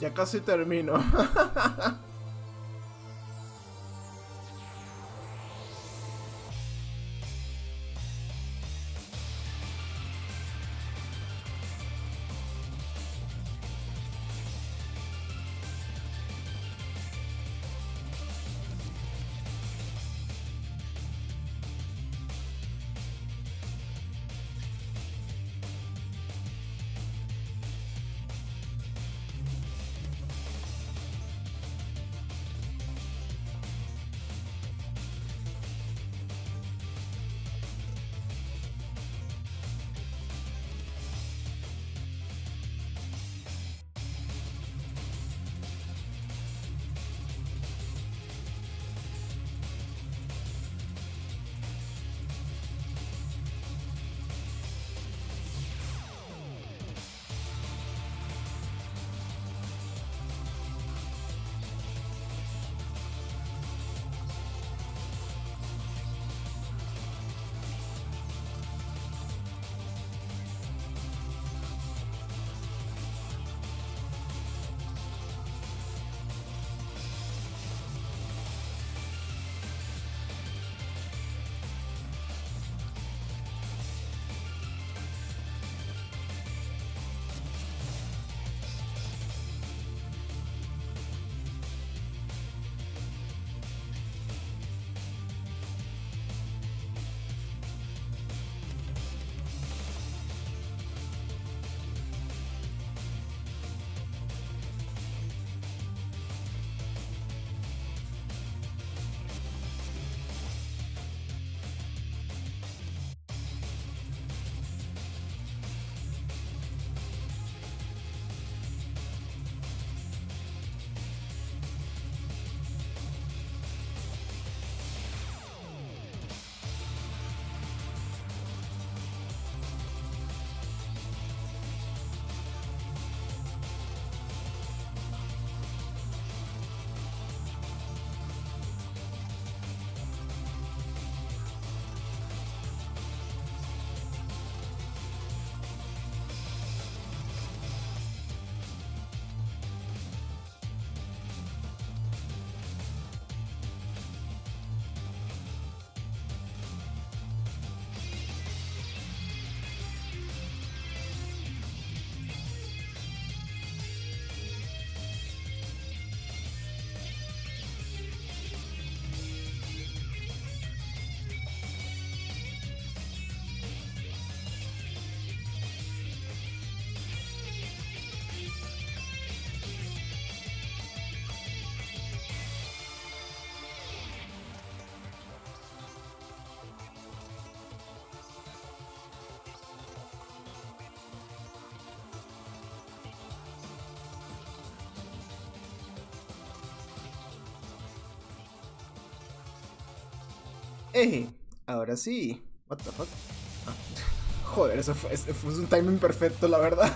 Ya casi termino. Ahora sí. What the fuck. Ah. Joder, eso fue un timing perfecto, la verdad.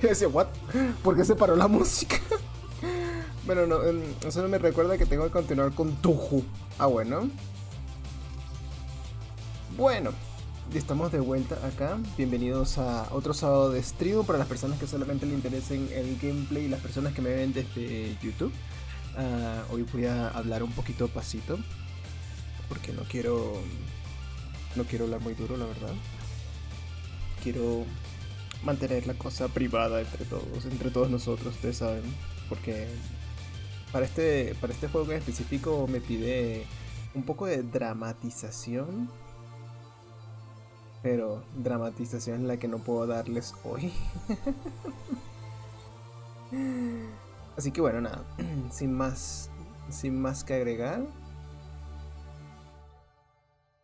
Yo decía, what? ¿Por qué se paró la música? Bueno, no, eso no me recuerda que tengo que continuar con Tuju. Ah, bueno. Bueno, y estamos de vuelta acá. Bienvenidos a otro sábado de stream para las personas que solamente le interesen el gameplay y las personas que me ven desde YouTube. Hoy voy a hablar un poquito pasito porque no quiero hablar muy duro, la verdad. Quiero mantener la cosa privada entre todos nosotros, ustedes saben, porque para este juego en específico me pide un poco de dramatización, pero dramatización es la que no puedo darles hoy. Así que bueno, nada, sin más que agregar,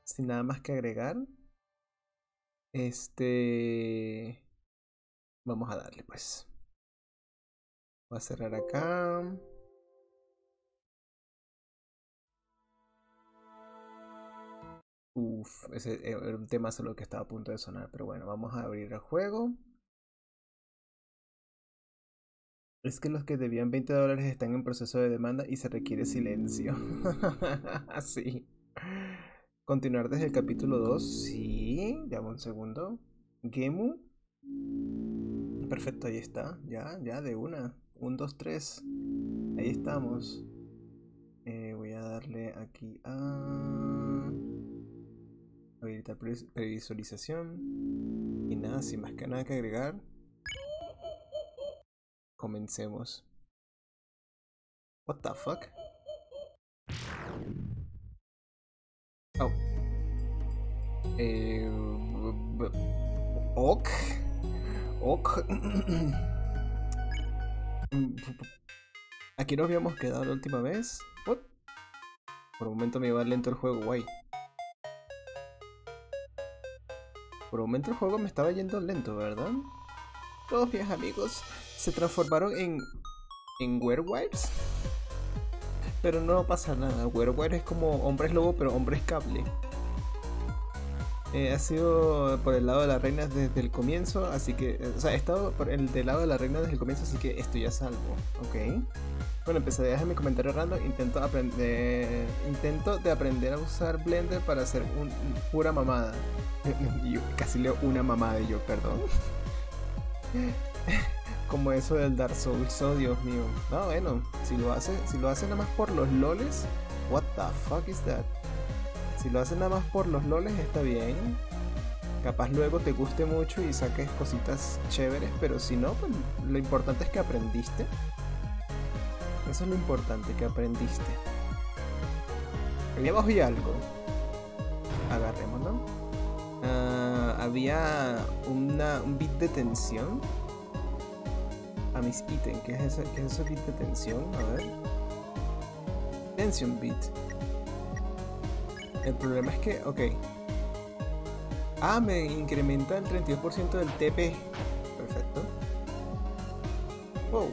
sin nada más que agregar, vamos a darle pues. Voy a cerrar acá. Uf, ese era un tema solo que estaba a punto de sonar, pero bueno, vamos a abrir el juego. Es que los que debían $20 están en proceso de demanda y se requiere silencio. Así. Continuar desde el capítulo 2. Sí. Ya, un segundo. Gemu. Perfecto, ahí está. Ya, de una. 1, 2, 3. Ahí estamos. Voy a darle aquí a... habilitar previsualización. Y nada, sin más que nada que agregar, comencemos. What the fuck? Oh. Ok. Ok. Aquí nos habíamos quedado la última vez. What? Por un momento me iba lento el juego, guay. Por un momento el juego me estaba yendo lento, ¿verdad? Todos mis amigos se transformaron en werewolves. Pero no pasa nada, werewolf es como hombres lobo, pero hombres cable. Ha sido por el lado de la reina desde el comienzo, así que... O sea, he estado por el del lado de la reina desde el comienzo, así que estoy a salvo, ¿ok? Bueno, empezaré a dejar mi comentario random. Intento de aprender a usar Blender para hacer pura mamada. Yo casi leo una mamada, yo, perdón. Como eso del Dark Souls, oh Dios mío. No, bueno, si lo hace nada más por los loles, what the fuck is that? Si lo hacen nada más por los loles está bien. Capaz luego te guste mucho y saques cositas chéveres, pero si no, pues lo importante es que aprendiste. Eso es lo importante, que aprendiste. Allá abajo hay algo. Agarrémoslo. Había un bit de tensión. A mis ítems, ¿qué es eso? ¿Qué es eso bit de tensión? A ver. Tension bit. El problema es que, ok. Ah, me incrementa el 32% del TP. Perfecto. Wow.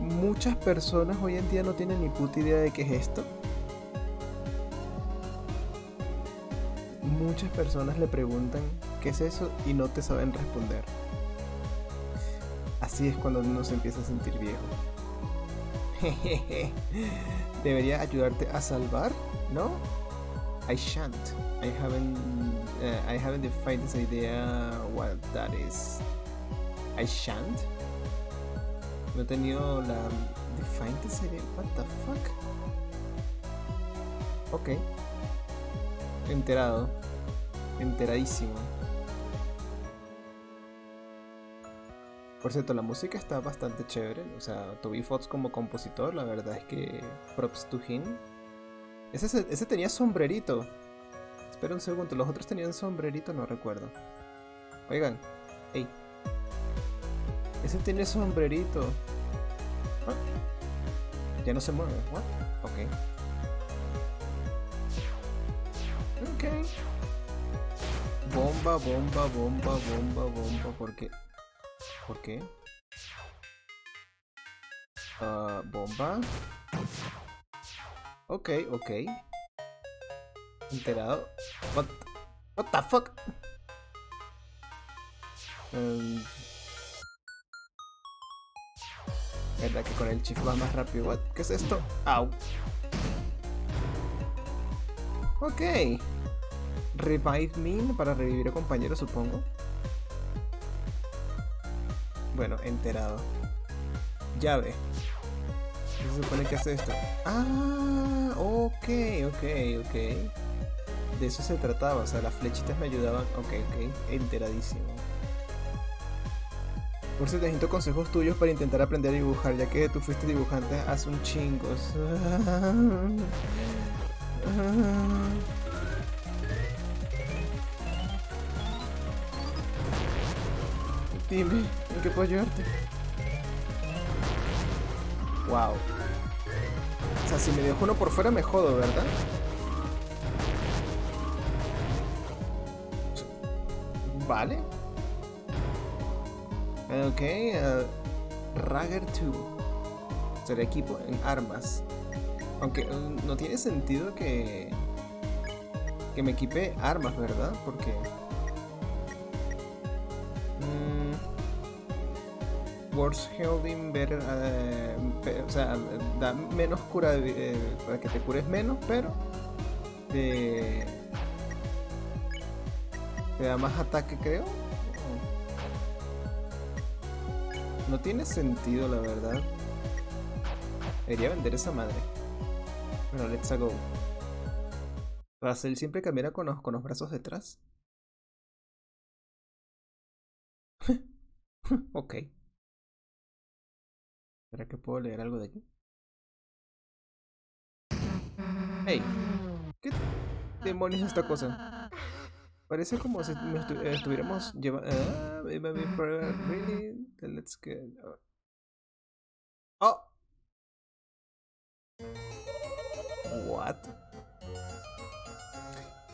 Muchas personas hoy en día no tienen ni puta idea de qué es esto. Muchas personas le preguntan qué es eso y no te saben responder. Así es cuando uno se empieza a sentir viejo. Jejeje. Debería ayudarte a salvar, ¿no? I shan't. I haven't the faintest idea what that is. I shan't. No he tenido la the faintest idea. What the fuck? Ok. Enterado. Enteradísimo. Por cierto, la música está bastante chévere, o sea, Toby Fox como compositor, la verdad es que props to him. Ese tenía sombrerito. Espera un segundo, los otros tenían sombrerito, no recuerdo. Oigan, hey. Ese tiene sombrerito. ¿Ah? Ya no se mueve, what? Ok. Ok. Bomba, bomba, bomba, bomba, bomba, porque... ¿Por qué? Bomba. Ok. Enterado. What the fuck? Verdad que con el chip va más rápido. What? ¿Qué es esto? Au. Ok. Revive me para revivir a compañero, supongo. Bueno, enterado. Llave. ¿Qué se supone que hace esto? Ah, ok. De eso se trataba, o sea, las flechitas me ayudaban. Ok, enteradísimo. Por cierto, necesito consejos tuyos para intentar aprender a dibujar, ya que tú fuiste dibujante hace un chingo. Dime, ¿en qué puedo ayudarte? Wow. O sea, si me dejo uno por fuera me jodo, ¿verdad? Vale. Ok, Ragger 2. Será equipo en armas. Aunque no tiene sentido que me equipe armas, ¿verdad? Porque... Words Holding Better, o sea, da menos cura, para que te cures menos, pero te da más ataque, creo. No tiene sentido, la verdad. Debería vender esa madre. Bueno, let's go. Russell siempre cambiará con los brazos detrás. Ok. ¿Será que puedo leer algo de aquí? Hey, ¿qué demonios es esta cosa? Parece como si nos estuviéramos llevando... really? Let's get... Oh! What?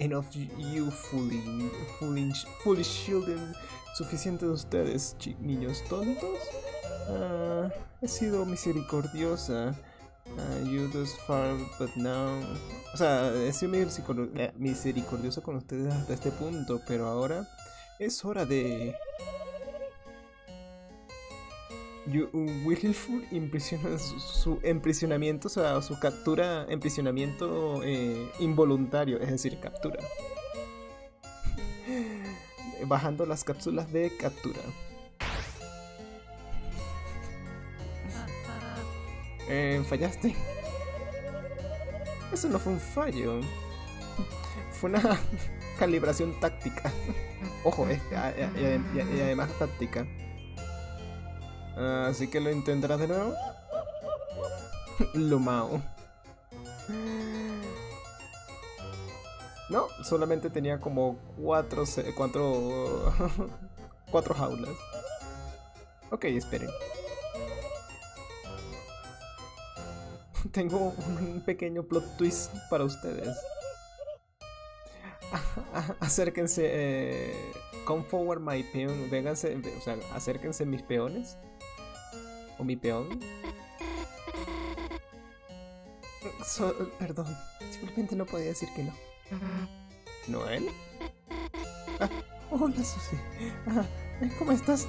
Enough you foolish children. Suficiente de ustedes, niños tontos. He sido misericordiosa. You thus far, but now... O sea, he sido misericordiosa con ustedes hasta este punto, pero ahora es hora de... You willful su emprisionamiento, o sea, su captura, emprisionamiento involuntario, es decir, captura. Bajando las cápsulas de captura. Fallaste. Eso no fue un fallo. Fue una calibración táctica. Ojo, y además táctica. Así que lo intentarás de nuevo. Lo mao. No, solamente tenía como cuatro jaulas. Ok, esperen. Tengo un pequeño plot twist para ustedes. Acérquense, come forward my peon. Vénganse, o sea, acérquense mis peones. O mi peón. Perdón, simplemente no podía decir que no. ¿Noelle? Ah, hola, Susie. Ah, ¿cómo estás?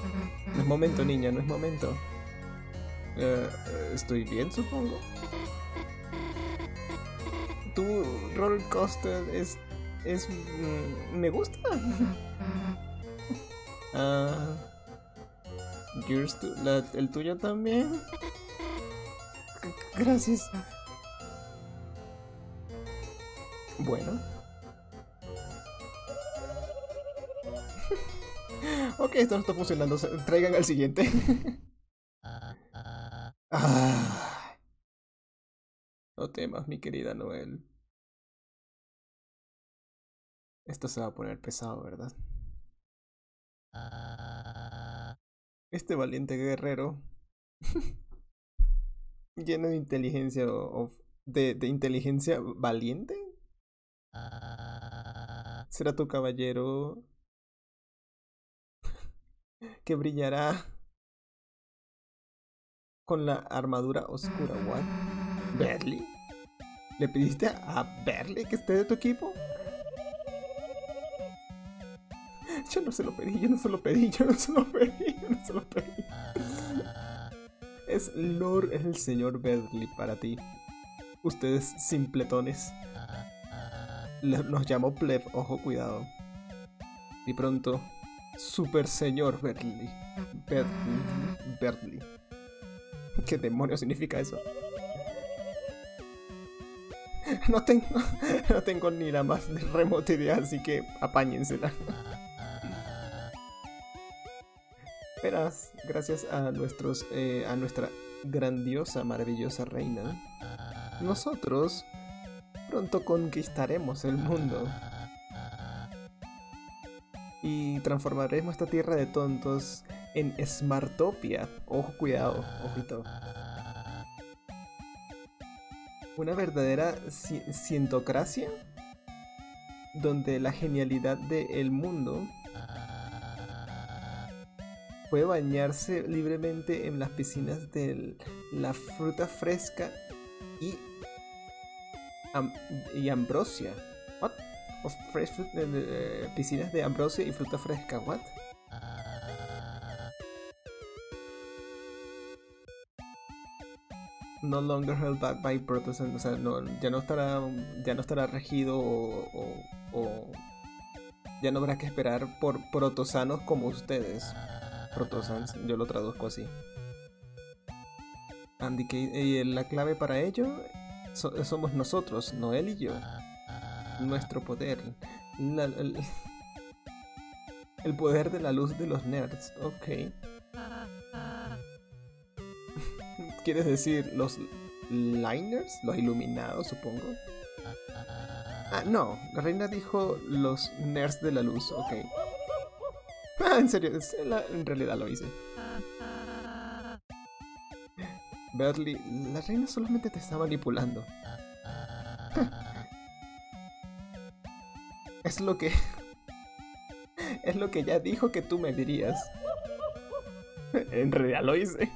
No es momento, niña, no es momento. Estoy bien, supongo. Tu roller coaster es me gusta. El tuyo también. Gracias. Bueno. Ok, esto no está funcionando. Traigan al siguiente. Ah. No temas, mi querida Noelle. Esto se va a poner pesado, ¿verdad? Este valiente guerrero lleno de inteligencia de inteligencia valiente. Será tu caballero que brillará con la armadura oscura. What? ¿Berdie? ¿Le pediste a Berdie que esté de tu equipo? Yo no se lo pedí, yo no se lo pedí, yo no se lo pedí, yo no se lo pedí. Es Lord, es el señor Berdie para ti. Ustedes simpletones. Nos llamó pleb, ojo, cuidado. Y pronto, super señor Berdie. Berdie. ¿Qué demonios significa eso? No tengo ni la más remota idea, así que apáñensela. Verás, gracias a nuestra grandiosa, maravillosa reina, nosotros pronto conquistaremos el mundo. Y transformaremos esta tierra de tontos en Smartopia. Ojo, cuidado, ojito. Una verdadera cientocracia, donde la genialidad del mundo puede bañarse libremente en las piscinas de la fruta fresca y ambrosia. What? Of fresh fruit, piscinas de ambrosia y fruta fresca. What? No longer held back by Protestant, o sea, no, ya no estará regido o ya no habrá que esperar por protosanos como ustedes. Protosans, yo lo traduzco así. La clave para ello somos nosotros, Noelle y yo. Nuestro poder. El poder de la luz de los nerds. Ok. ¿Quieres decir los liners? Los iluminados, supongo. Ah, no. La reina dijo los nerds de la luz. Ok. Ah, en serio. En realidad lo hice. Berdie, la reina solamente te está manipulando. Es lo que ya dijo que tú me dirías. En realidad lo hice.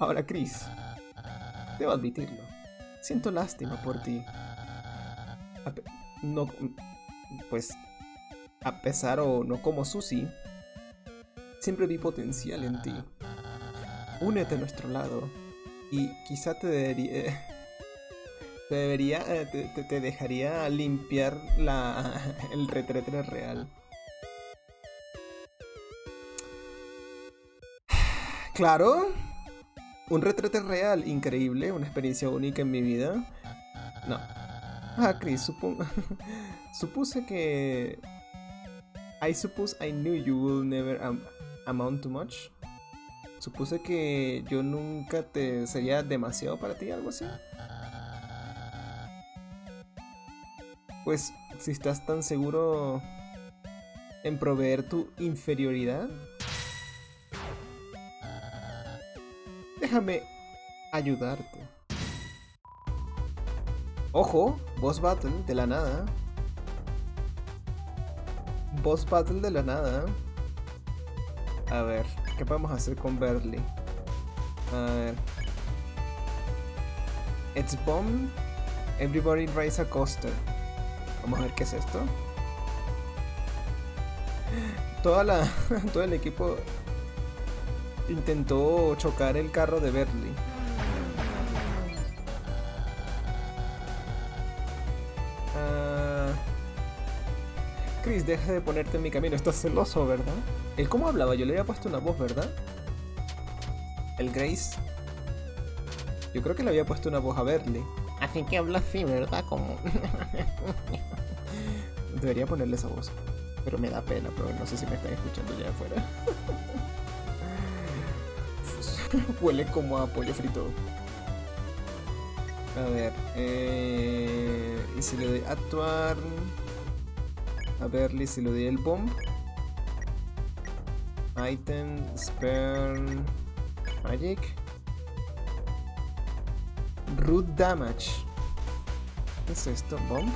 Ahora, Chris, debo admitirlo. Siento lástima por ti. A pesar o no como Susie, siempre vi potencial en ti. Únete a nuestro lado y quizá te dejaría limpiar el retrete real. Claro, un retrete real increíble, una experiencia única en mi vida. No. Ah, Chris, supuse que... I suppose I knew you will never amount to much. Supuse que yo nunca te sería demasiado para ti, algo así. Pues, si estás tan seguro en proveer tu inferioridad, déjame ayudarte. Ojo, boss battle de la nada. Boss battle de la nada. A ver, ¿qué podemos hacer con Berdie? A ver. It's bomb. Everybody rise a coaster. Vamos a ver qué es esto. Todo el equipo intentó chocar el carro de Berdie. Chris, deja de ponerte en mi camino. Estás celoso, ¿verdad? ¿El cómo hablaba? Yo le había puesto una voz, ¿verdad? ¿El Grace? Yo creo que le había puesto una voz a Berdie. Así que habla así, ¿verdad? Como... Debería ponerle esa voz. Pero me da pena, pero no sé si me están escuchando ya afuera. Huele como a pollo frito. A ver. Y si le doy a actuar... A Berdie, si le doy el bomb. Item, spare... Magic. Root damage. ¿Qué es esto? Bomb.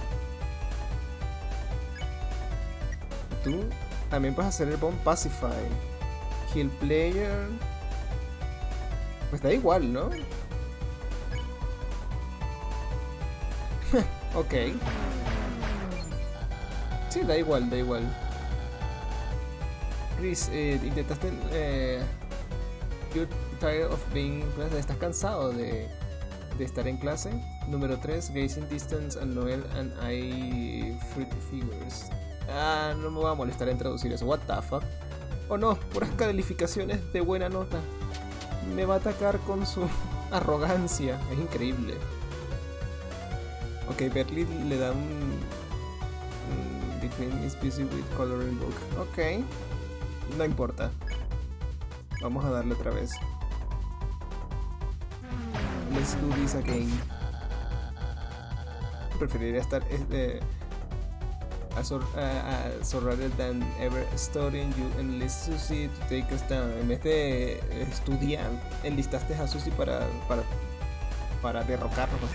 Tú también puedes hacer el bomb pacify. Heal player. Pues da igual, ¿no? Ok. Sí, da igual, da igual. Chris, intentaste... you're tired of being... ¿Estás cansado de estar en clase? Número 3, Gazing Distance and Noelle and I Fruit Figures. Ah, no me va a molestar en traducir eso. What the fuck. Oh no, puras calificaciones de buena nota. Me va a atacar con su arrogancia. Es increíble. Ok, Berdie le da un... The Queen is busy with coloring book. Ok. No importa. Vamos a darle otra vez. Let's do this again. Preferiría estar sorrowed than ever studying. You enlist Susie to take us down. En vez de estudiar, enlistaste a Susie para derrocarnos.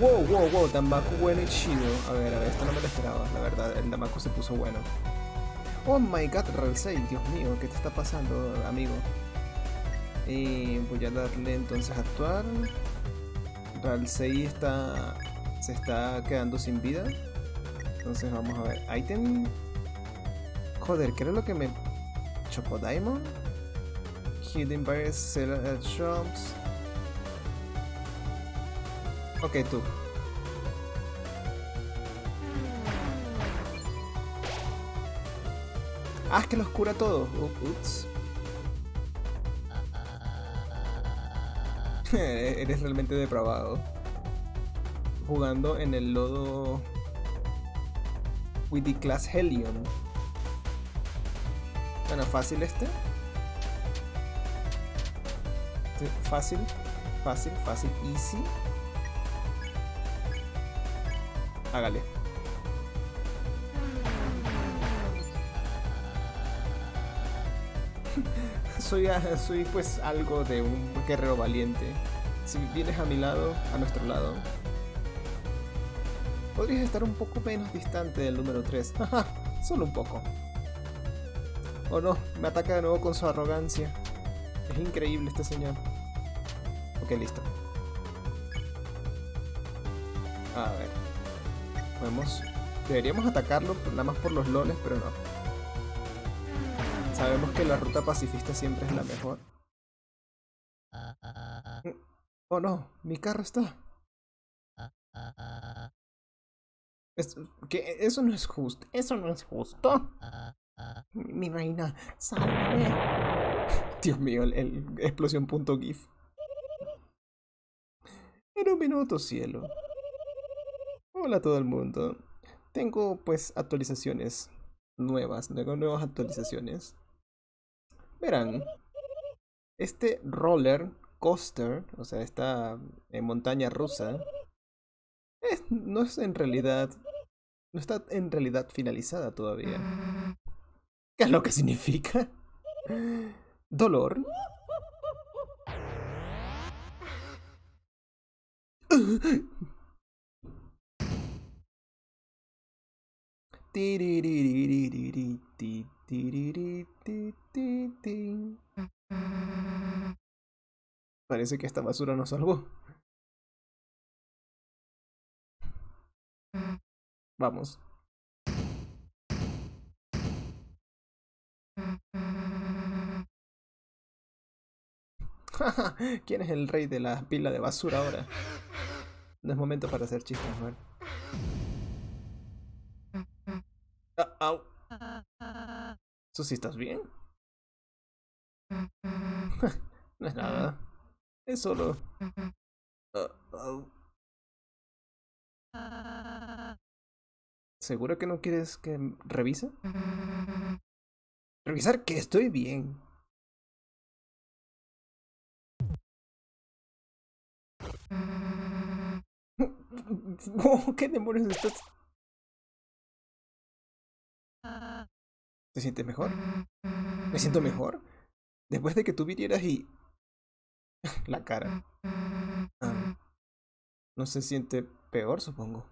Wow, wow, wow, Damaco bueno y chido. A ver, esto no me lo esperaba, la verdad. El Damaco se puso bueno. Oh my god, Ralsei, Dios mío, ¿qué te está pasando, amigo? Y voy a darle entonces a actuar. Ralsei se está quedando sin vida. Entonces vamos a ver. Item. Joder, ¿qué era lo que me chocó? Diamond. Hidden by Seller Shops. Ok, tú. Ah, es que los cura todo. Ups. Eres realmente depravado. Jugando en el lodo with the class Helion. Bueno, fácil este. Fácil, fácil, fácil, easy. Hágale. Soy pues algo de un guerrero valiente. Si vienes a mi lado, a nuestro lado, podrías estar un poco menos distante del número 3. Jaja, solo un poco. Oh no, me ataca de nuevo con su arrogancia. Es increíble este señor. Ok, listo. A ver. Podemos... Deberíamos atacarlo nada más por los loles, pero no. Sabemos que la ruta pacifista siempre es la mejor. Oh no, mi carro está. ¿Qué? Eso no es justo. Eso no es justo. Mi reina, sálvame. Dios mío, el explosión.gif. En un minuto, cielo. Hola a todo el mundo. Tengo pues actualizaciones nuevas. Tengo nuevas actualizaciones. Verán, este roller coaster, o sea, esta montaña rusa, no está en realidad finalizada todavía. ¿Qué es lo que significa? ¿Dolor? Parece que esta basura nos salvó. Vamos. ¿Quién es el rey de la pila de basura ahora? No es momento para hacer chistes, ¿no? Au. Susie, ¿estás bien? No es nada. Es solo... ¿Seguro que no quieres que revise? Revisar que estoy bien. Oh, ¿qué demonios estás...? ¿Te sientes mejor? ¿Me siento mejor? Después de que tú vinieras y... La cara. Ah, no se siente peor, supongo.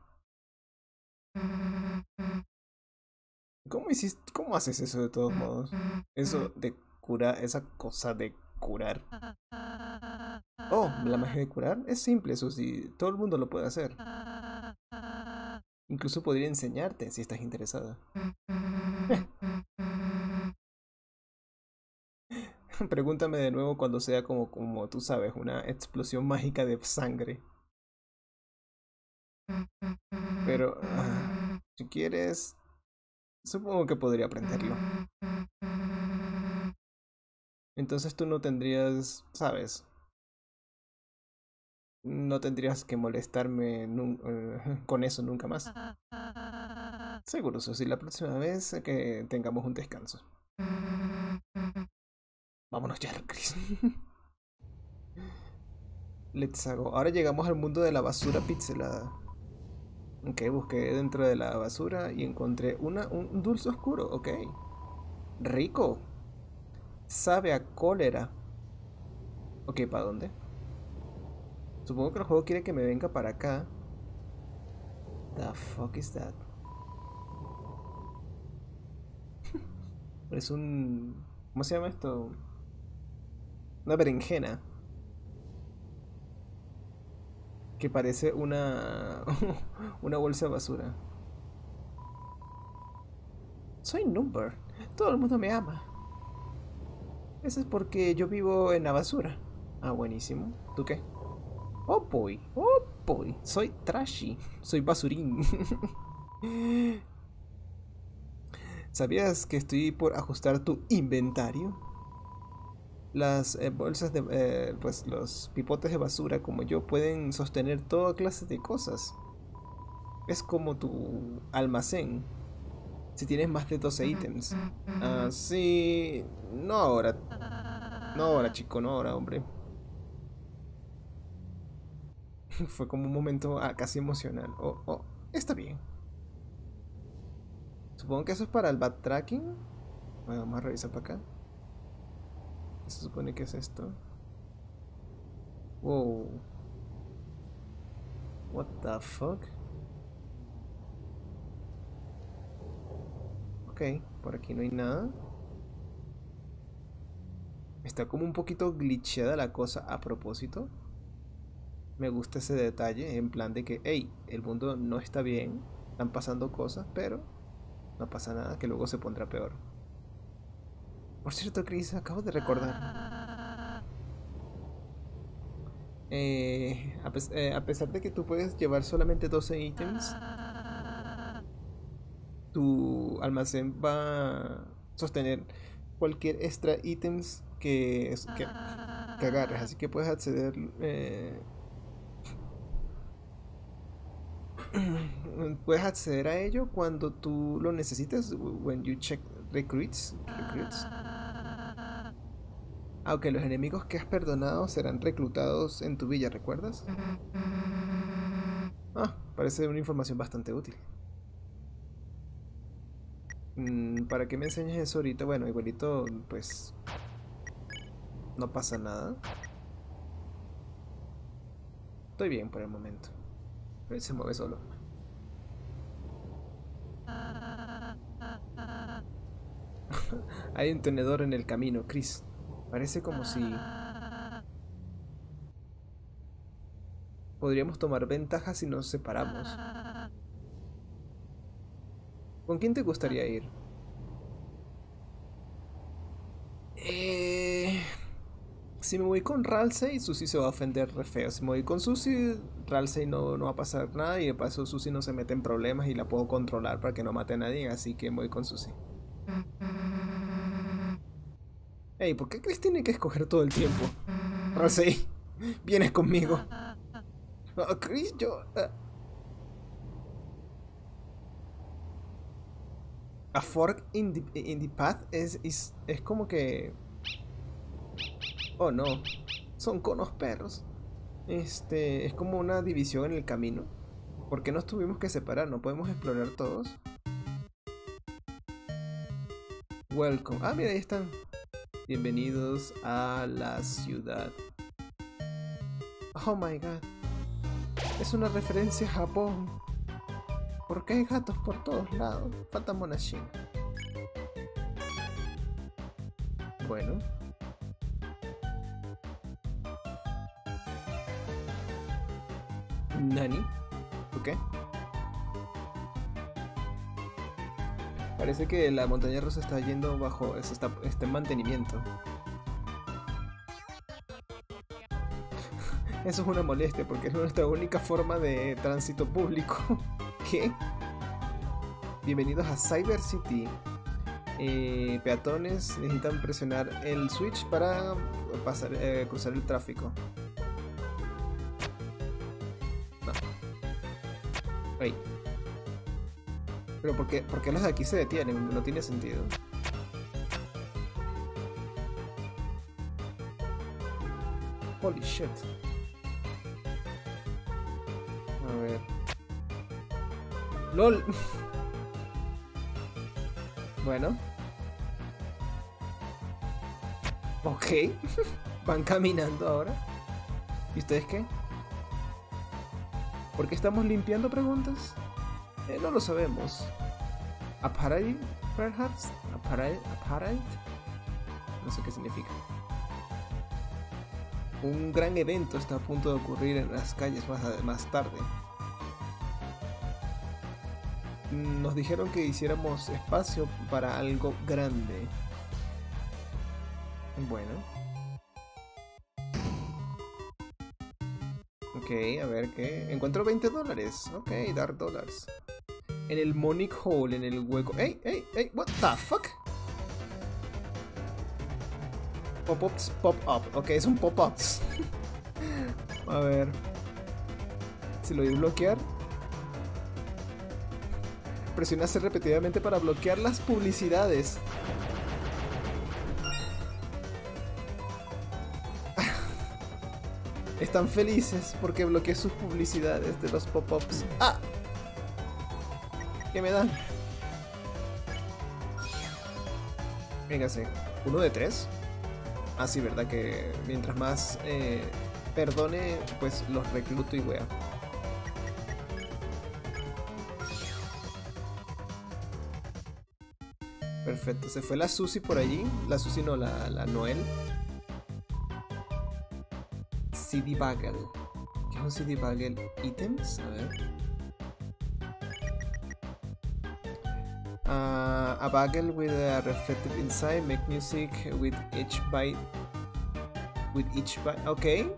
¿Cómo haces eso de todos modos? Eso de curar, esa cosa de curar. Oh, la magia de curar es simple, Susie. Todo el mundo lo puede hacer. Incluso podría enseñarte si estás interesada. Pregúntame de nuevo cuando sea como tú sabes, una explosión mágica de sangre. Pero si quieres, supongo que podría aprenderlo. Entonces tú no tendrías, ¿sabes? No tendrías que molestarme con eso nunca más. Seguro, Susie, la próxima vez que tengamos un descanso. Vámonos ya, Chris. Let's go. Ahora llegamos al mundo de la basura pixelada. Ok, busqué dentro de la basura y encontré un dulce oscuro. Ok. Rico. Sabe a cólera. Ok, ¿para dónde? Supongo que el juego quiere que me venga para acá. The fuck is that? Es un... ¿Cómo se llama esto? Una berenjena. Que parece una... una bolsa de basura. Soy Number. Todo el mundo me ama. Eso es porque yo vivo en la basura. Ah, buenísimo. ¿Tú qué? Oh boy, oh boy. Soy trashy. Soy basurín. ¿Sabías que estoy por ajustar tu inventario? Las bolsas de pues los pipotes de basura como yo pueden sostener toda clase de cosas. Es como tu almacén si tienes más de 12 ítems. Así... no ahora. No ahora, chico, no ahora, hombre. Fue como un momento casi emocional. Oh, está bien. Supongo que eso es para el backtracking. Bueno, vamos a revisar para acá. Se supone que es esto. Wow. What the fuck. Ok, por aquí no hay nada. Está como un poquito glitcheada la cosa a propósito. Me gusta ese detalle, en plan de que, hey, el mundo no está bien, están pasando cosas, pero no pasa nada, que luego se pondrá peor. Por cierto, Chris, acabo de recordar. A pesar de que tú puedes llevar solamente 12 ítems, tu almacén va a sostener cualquier extra ítems que agarres. Así que puedes acceder... puedes acceder a ello cuando tú lo necesites. When you check recruits. Aunque los enemigos que has perdonado serán reclutados en tu villa, ¿recuerdas? Ah, parece una información bastante útil. ¿Para qué me enseñas eso ahorita? Bueno, igualito, pues... no pasa nada. Estoy bien por el momento. Pero se mueve solo. Hay un tenedor en el camino, Chris. Parece como si... podríamos tomar ventaja si nos separamos. ¿Con quién te gustaría ir? Si me voy con Ralsei, Susie se va a ofender re feo. Si me voy con Susie, Ralsei no va a pasar nada. Y de paso Susie no se mete en problemas y la puedo controlar para que no mate a nadie. Así que me voy con Susie. Ey, ¿por qué Chris tiene que escoger todo el tiempo? Ralsei, vienes conmigo. Oh, Chris, yo... A fork in the path es como que... oh no, son conos perros. Es como una división en el camino. ¿Por qué nos tuvimos que separar? ¿No podemos explorar todos? Welcome. Ah, mira, ahí están. Bienvenidos a la ciudad. Oh my god. Es una referencia a Japón. Porque hay gatos por todos lados. Falta Monashin. Bueno. Nani. Ok. Parece que la montaña rusa está yendo bajo... está en mantenimiento. Eso es una molestia porque es nuestra única forma de tránsito público. ¿Qué? Bienvenidos a Cyber City. Peatones necesitan presionar el switch para pasar, cruzar el tráfico. No. Ahí. Pero ¿por qué los de aquí se detienen? No tiene sentido. Holy shit. A ver. LOL. Bueno. Ok. Van caminando ahora. ¿Y ustedes qué? ¿Por qué estamos limpiando preguntas? No lo sabemos. Apparate, perhaps. Apparate. No sé qué significa. Un gran evento está a punto de ocurrir en las calles más tarde. Nos dijeron que hiciéramos espacio para algo grande. Bueno. Ok, a ver qué. Encuentro 20 dólares. Ok, dar dólares. En el Monic Hole, en el hueco. ¡Ey! ¡Ey! ¡Ey! ¡What the fuck! Pop-ups, pop-up. Ok, son pop-ups. A ver. Si lo doy a bloquear. Presiona C repetidamente para bloquear las publicidades. Están felices porque bloqueé sus publicidades de los pop-ups. ¡Ah! ¿Qué me dan? Véngase. ¿Uno de tres? Ah, sí, verdad que mientras más perdone, pues los recluto y wea. Perfecto, se fue la Susie por allí. La Susie no, la Noelle. CD Bagel. ¿Qué es un CD Bagel? Ítems, a ver. A bagel with a reflective inside. Make music with each bite. Ok.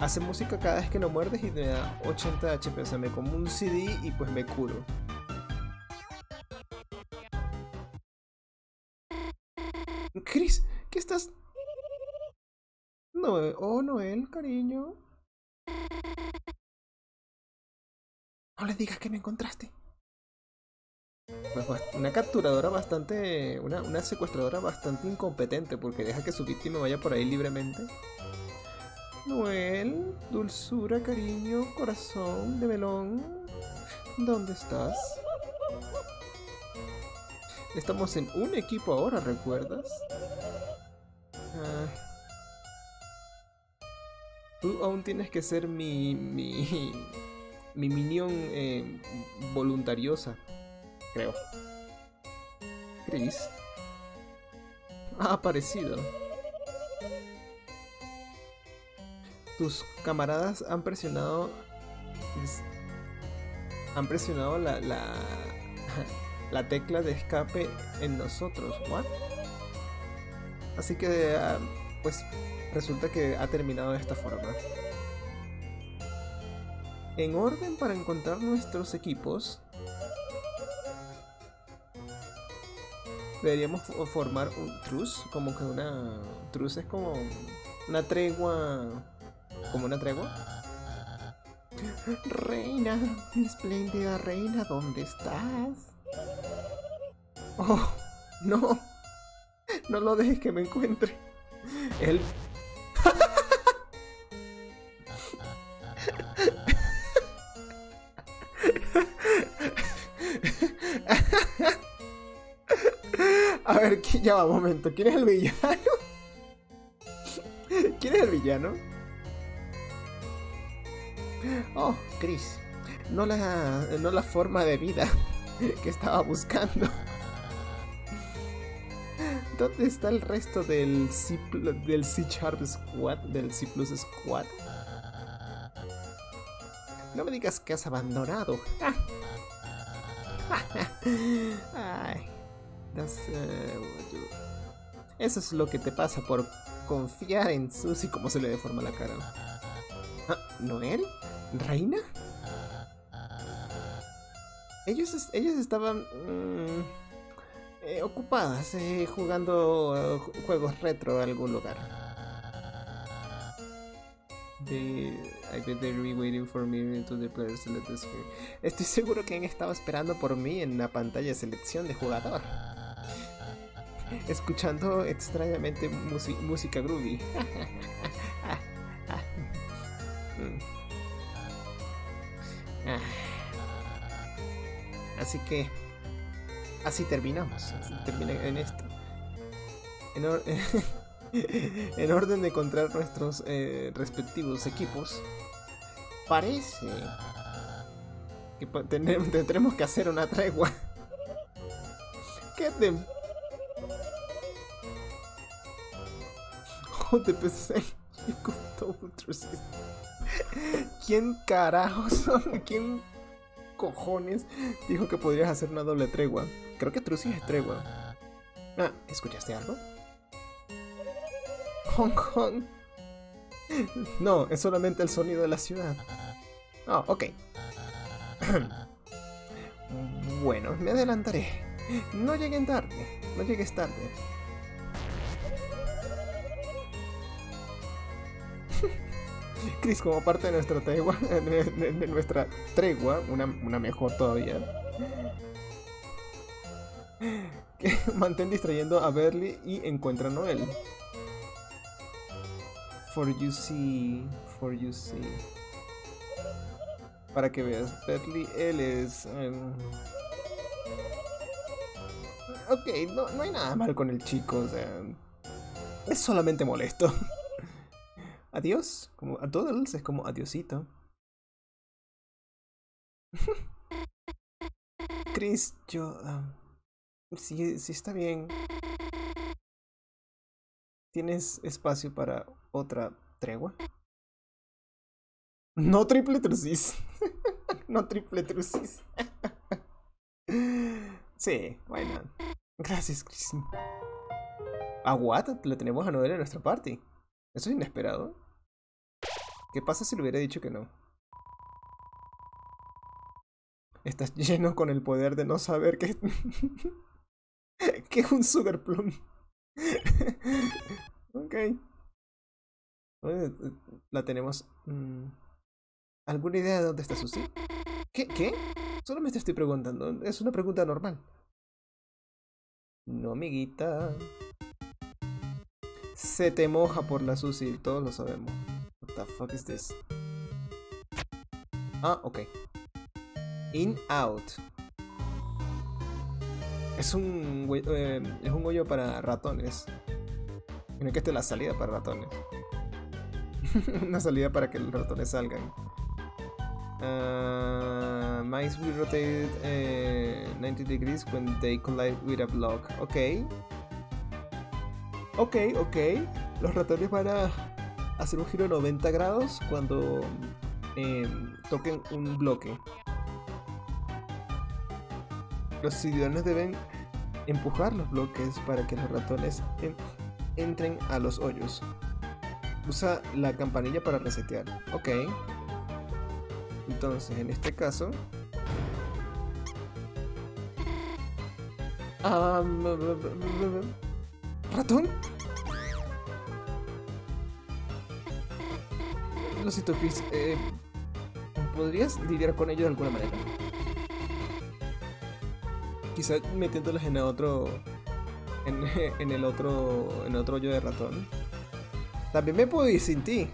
Hace música cada vez que lo muerdes y te da 80 HP. O sea, me como un CD y pues me curo. Chris, ¿qué estás...? No, oh, Noelle, cariño. No le digas que me encontraste. Pues una capturadora bastante... Una secuestradora bastante incompetente, porque deja que su víctima vaya por ahí libremente. Noelle, dulzura, cariño, corazón de melón. ¿Dónde estás? Estamos en un equipo ahora, ¿recuerdas? Tú aún tienes que ser mi minion voluntariosa, creo. Chris ha aparecido. Tus camaradas han presionado... la tecla de escape en nosotros. ¿What? Así que, pues... resulta que ha terminado de esta forma. En orden para encontrar nuestros equipos, deberíamos formar un truce, como que una... Truce es como una tregua... ¿Como una tregua? Reina, mi espléndida reina, ¿dónde estás? Oh, no. No lo dejes que me encuentre. Él... A ver, ya va, un momento. ¿Quién es el villano? ¿Quién es el villano? Oh, Chris. No la forma de vida que estaba buscando. ¿Dónde está el resto del C-Sharp Squad? ¿Del C+ Squad? No me digas que has abandonado. Ay, eso es lo que te pasa por confiar en Susie, como se le deforma la cara. Ah, ¿Noelle? ¿Reina? Ellos estaban... ocupadas, jugando juegos retro a algún lugar. I bet they're waiting for me to the player select screen. Estoy seguro que han estado esperando por mí en la pantalla de selección de jugador, escuchando extrañamente música groovy. Así que... así terminamos. Así termina en esto. En orden de encontrar nuestros respectivos equipos, parece que tendremos que hacer una tregua. ¿Qué te... ¿Quién carajos son? ¿Quién cojones dijo que podrías hacer una doble tregua? Creo que Trucy es tregua. Ah, ¿escuchaste algo? Hong Kong. No, es solamente el sonido de la ciudad. Ah, oh, ok. Bueno, me adelantaré. No llegues tarde. Chris, como parte de nuestra tregua, una mejor todavía. Que mantén distrayendo a Berdie y encuentra a Noelle. For you see. Para que veas, Berdie, él es... Ok, no hay nada mal con el chico, o sea... Es solamente molesto. Adiós, como a todos, es como adiosito. Chris, yo... Sí, está bien. ¿Tienes espacio para otra tregua? No triple trucis. No triple trucis. Sí, why not. Gracias, Chris. Aguata, le tenemos a Noelle en nuestra party. Eso es inesperado. ¿Qué pasa si le hubiera dicho que no? Estás lleno con el poder de no saber que... que es un sugar plum. Ok. La tenemos... ¿Alguna idea de dónde está Susie? ¿Qué? Solamente te estoy preguntando. Es una pregunta normal. No, amiguita. Se te moja por la Susie. Todos lo sabemos. What the fuck is this? Ah, ok. In, out. Es un hoyo para ratones. Creo que esta es la salida para ratones. Una salida para que los ratones salgan. Mice will rotate 90 degrees when they collide with a block. Ok. Los ratones van a hacer un giro de 90 grados cuando toquen un bloque. Los ciudadanos deben empujar los bloques para que los ratones entren a los hoyos. Usa la campanilla para resetear. Ok. Entonces, en este caso... ¿Ratón? Lo siento, Chris. ¿Podrías lidiar con ellos de alguna manera? Quizás metiéndolos en otro... En el otro hoyo de ratón. También me puedo ir sin ti.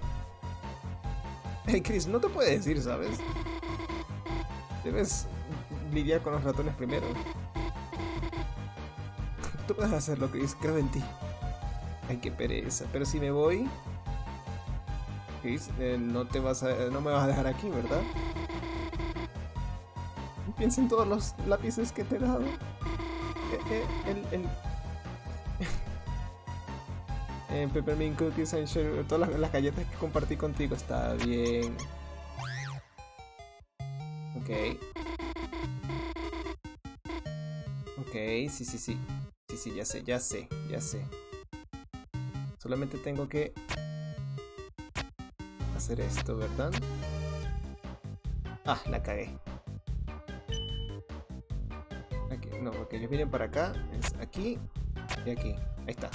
Hey, Chris, no te puedes ir, ¿sabes? Debes lidiar con los ratones primero. Tú puedes hacerlo, Chris, creo en ti. Ay, qué pereza. Pero si me voy... Chris, no me vas a dejar aquí, ¿verdad? Piensa en todos los lápices que te he dado. Peppermint cookies and sugar, todas las galletas que compartí contigo. Está bien. Ok, sí. Sí, ya sé. Solamente tengo que hacer esto, ¿verdad? Ah, la cagué. No, porque ellos vienen para acá, es aquí y aquí. Ahí está.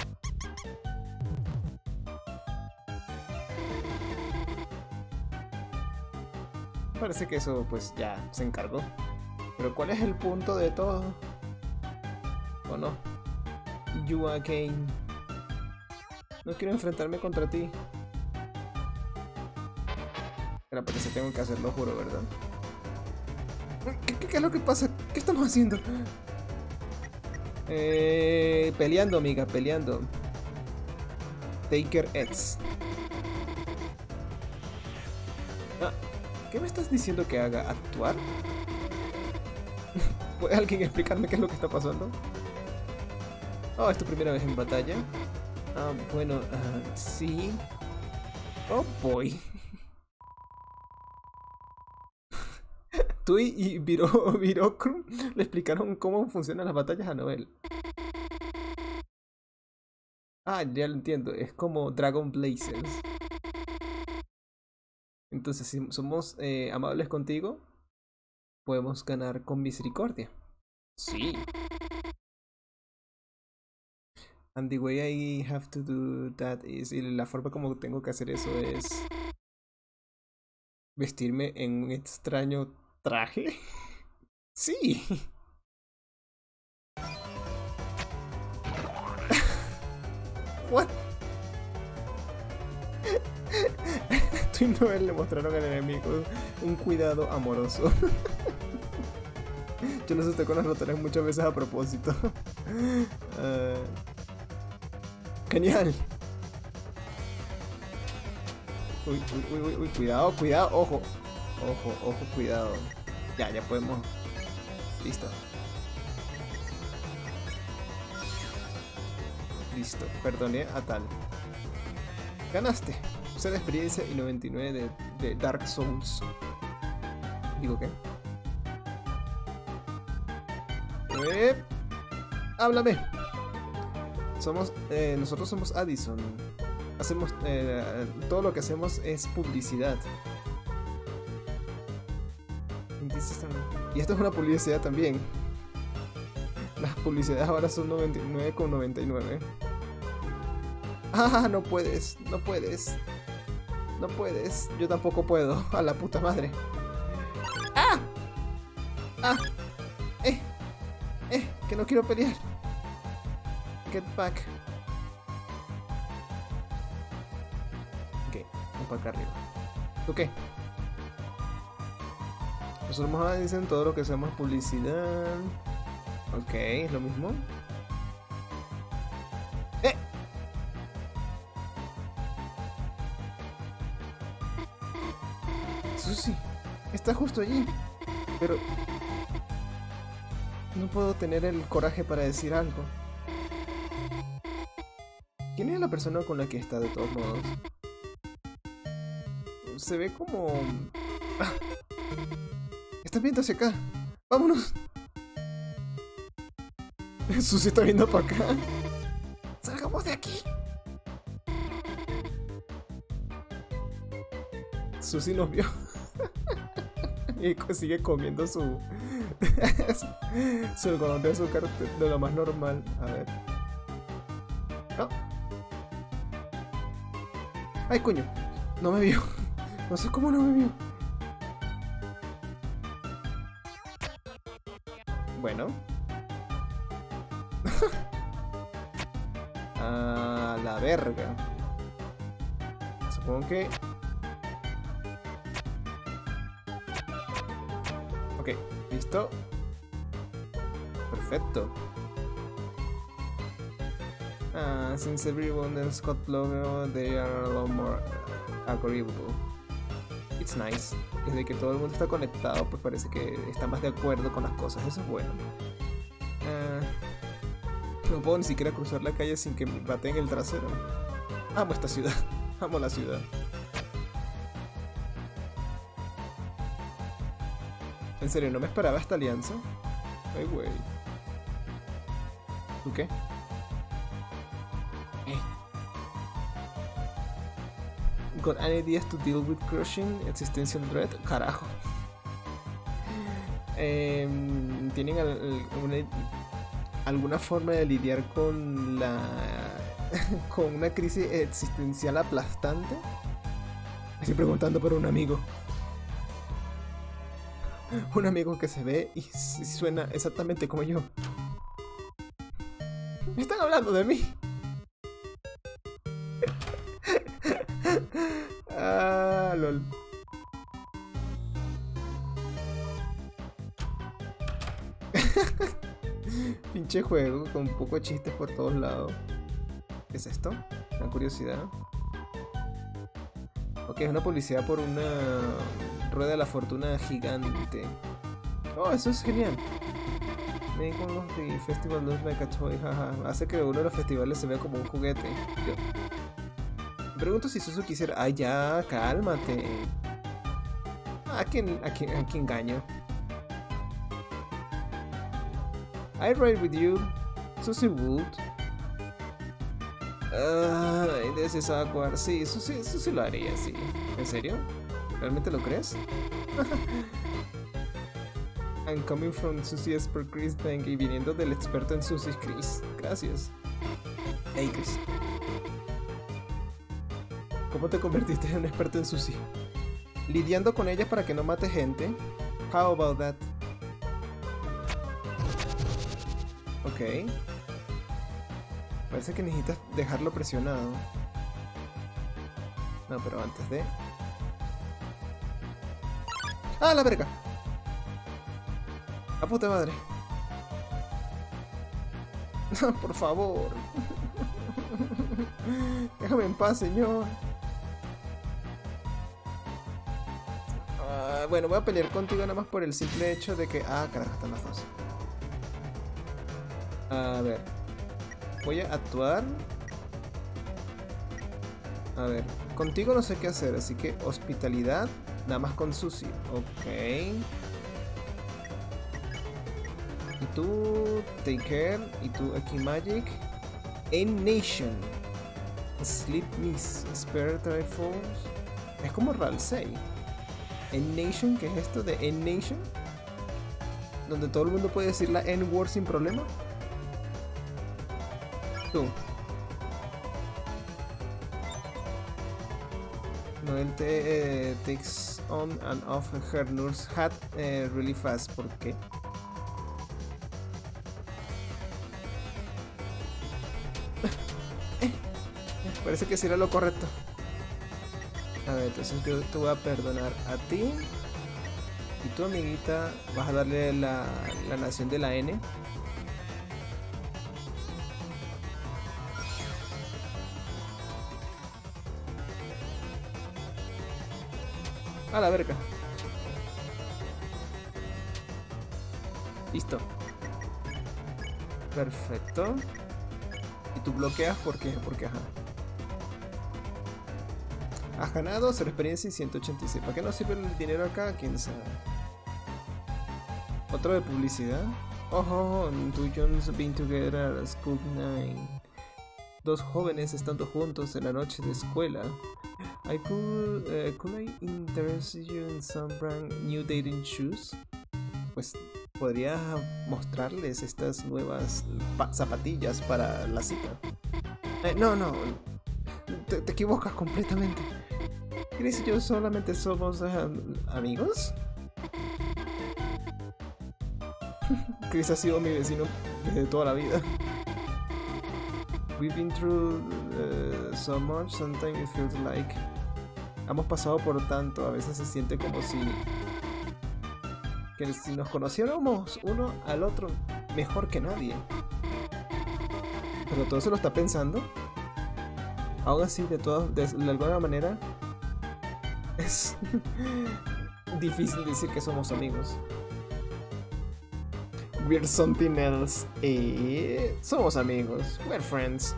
Parece que eso pues ya se encargó. Pero ¿cuál es el punto de todo? ¿O no? You again. No quiero enfrentarme contra ti. Pero parece que tengo que hacerlo, juro, ¿verdad? ¿Qué es lo que pasa? ¿Qué estamos haciendo? Peleando, amiga, peleando. Taker X. Ah, ¿qué me estás diciendo que haga? ¿Actuar? ¿Puede alguien explicarme qué es lo que está pasando? Oh, ¿es tu primera vez en batalla? Ah, bueno, sí. Oh, boy. Tui y Virocrum le explicaron cómo funcionan las batallas a Noelle. Ah, ya lo entiendo. Es como Dragon Blazers. Entonces, si somos amables contigo, podemos ganar con misericordia. Sí. And the way I have to do that is... Y la forma como tengo que hacer eso es... vestirme en un extraño traje? Sí. What? Tú y Noelle le mostraron al enemigo un cuidado amoroso. Yo los estoy con las notas muchas veces a propósito. Genial. Uy, uy, uy, uy, cuidado, cuidado, ojo. Ojo, ojo, cuidado. Ya, ya podemos. Listo. Listo, perdoné a tal. Ganaste. Usa la experiencia y 99 de Dark Souls. ¿Digo qué? Háblame. Nosotros somos Addison. Hacemos todo lo que hacemos es publicidad. Y esto es una publicidad también. Las publicidades ahora son 99,99. Ah, no puedes, no puedes. No puedes, yo tampoco puedo. A la puta madre. ¡Ah! ¡Ah! Que no quiero pelear. Get back. Ok, un pack arriba. ¿Tú qué? Nosotros más dicen todo lo que sea más publicidad. Ok, es lo mismo. ¡Eh! Susie, está justo allí. Pero... no puedo tener el coraje para decir algo. ¿Quién es la persona con la que está de todos modos? Se ve como... ¡Ah! Está viendo hacia acá. ¡Vámonos! Susie está viendo para acá. ¡Salgamos de aquí! Susie nos vio. Y sigue comiendo su... su algodón de azúcar de lo más normal. A ver. No. Ay, coño. No me vio. No sé cómo no me vio. Bueno. A la verga. Supongo que... ok. ¿Listo? Perfecto. Since everyone in Scott logo, they are a lot more agreeable. It's nice. Desde que todo el mundo está conectado, pues parece que está más de acuerdo con las cosas. Eso es bueno. No puedo ni siquiera cruzar la calle sin que me baten el trasero. Amo esta ciudad. Amo la ciudad. En serio, no me esperaba esta alianza. Ay, güey. ¿Tú qué? ¿Got any ideas to deal with crushing existential dread? Carajo. ¿Tienen alguna forma de lidiar con la... con una crisis existencial aplastante? Me estoy preguntando por un amigo. Un amigo que se ve y suena exactamente como yo. ¿Me están hablando de mí? Ah, lol. Pinche juego con poco chistes por todos lados. ¿Qué es esto? Una curiosidad. Ok, es una publicidad por una... rueda de la fortuna gigante. Oh, eso es genial. Me dijo que el festival no es like a toy, jaja. Hace que uno de los festivales se vea como un juguete. Yo... me pregunto si Susu quisiera... ay, ya, cálmate. ¿A qué engaño? I ride with you, Susie Wood. Ay, this is awkward. Sí, Susie lo haría, sí. ¿En serio? ¿Realmente lo crees? I'm coming from Susie Expert Chris Bank, y viniendo del experto en Susie Chris. Gracias. Hey Chris. ¿Cómo te convertiste en un experto en Susie? lidiando con ellas para que no mate gente. How about that? Ok. Parece que necesitas dejarlo presionado. No, pero antes de... ¡Ah, la verga! ¡La puta madre! ¡No, por favor! Déjame en paz, señor. Bueno, voy a pelear contigo nada más por el simple hecho de que... Ah, carajo, están las dos. A ver. Voy a actuar. A ver. Contigo no sé qué hacer, así que hospitalidad. Nada más con Susie. Ok. Y tú, take care. Y tú, aquí magic. En nation. Sleep miss. Spare trifles. Es como Ralsei. En nation, ¿qué es esto de en nation? Donde todo el mundo puede decir la n-word sin problema. Tú. Noelle takes on and off her nurse hat really fast. ¿Por qué? Parece que será lo correcto. A ver, entonces yo te voy a perdonar a ti. Y tu amiguita vas a darle la nación de la N. A la verga. Listo. Perfecto. Y tú bloqueas porque ajá. Has ganado 0 experiencia y 186. ¿Para qué nos sirve el dinero acá? ¿Quién sabe? Otro de publicidad. Ojo, two youngs being together at school night. Dos jóvenes estando juntos en la noche de escuela. Could I interest you in some brand new dating shoes? Pues podría mostrarles estas nuevas zapatillas para la cita. No, te equivocas completamente. Chris y yo solamente somos amigos. Chris ha sido mi vecino desde toda la vida. We've been through so much, sometimes it feels like... Hemos pasado por tanto, a veces se siente como si... Que si nos conociéramos uno al otro mejor que nadie. Pero todo eso lo está pensando. Aún así, de alguna manera... Es difícil decir que somos amigos. We're something else. Somos amigos. We're friends.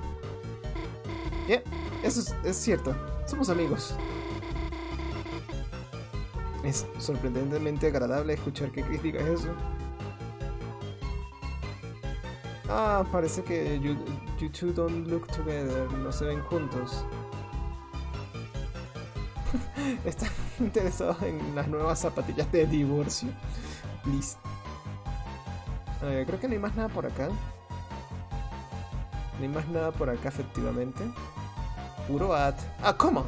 Yeah, eso es cierto. Somos amigos. Es sorprendentemente agradable escuchar que Chris diga eso. Ah, parece que you two don't look together. No se ven juntos. Están interesados en las nuevas zapatillas de divorcio. Please. Creo que no hay más nada por acá. No hay más nada por acá, efectivamente. Puro ad. ¡Ah, come on!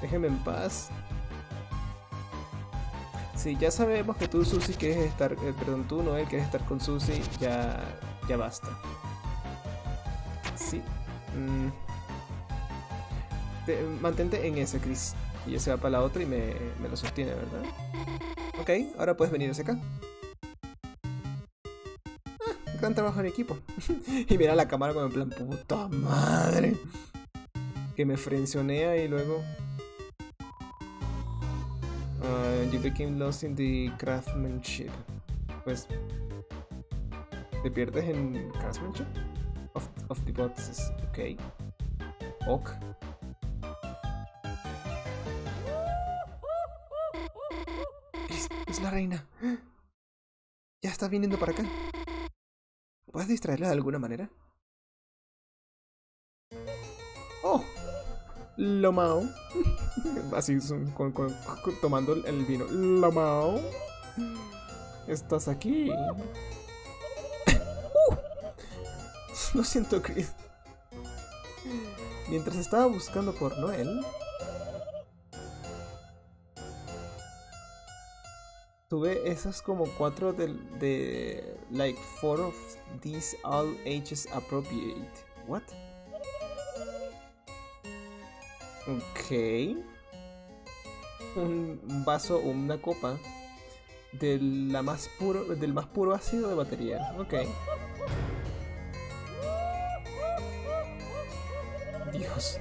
Déjenme en paz. Sí, ya sabemos que tú, Susie, quieres estar... perdón, tú, Noelle, quieres estar con Susie. Ya basta. Sí. Mantente en ese, Chris. Y ella se va para la otra y me lo sostiene, ¿verdad? Ok, ahora puedes venir hacia acá. Gran trabajo en equipo. Y mira la cámara como en plan, puta madre, que me frencionea y luego you became lost in the craftsmanship. Pues te pierdes en craftsmanship of the boxes. Ok. Ok. Es la reina. Ya está viniendo para acá. ¿Puedes distraerla de alguna manera? ¡Oh! Lo mao. Así tomando el vino. Lo mao. Estás aquí. Lo siento, Chris. Mientras estaba buscando por Noelle, tuve esas como cuatro de like four of these all ages appropriate. What? Ok. Un vaso o una copa de la más puro, del más puro ácido de batería. Ok. Dios.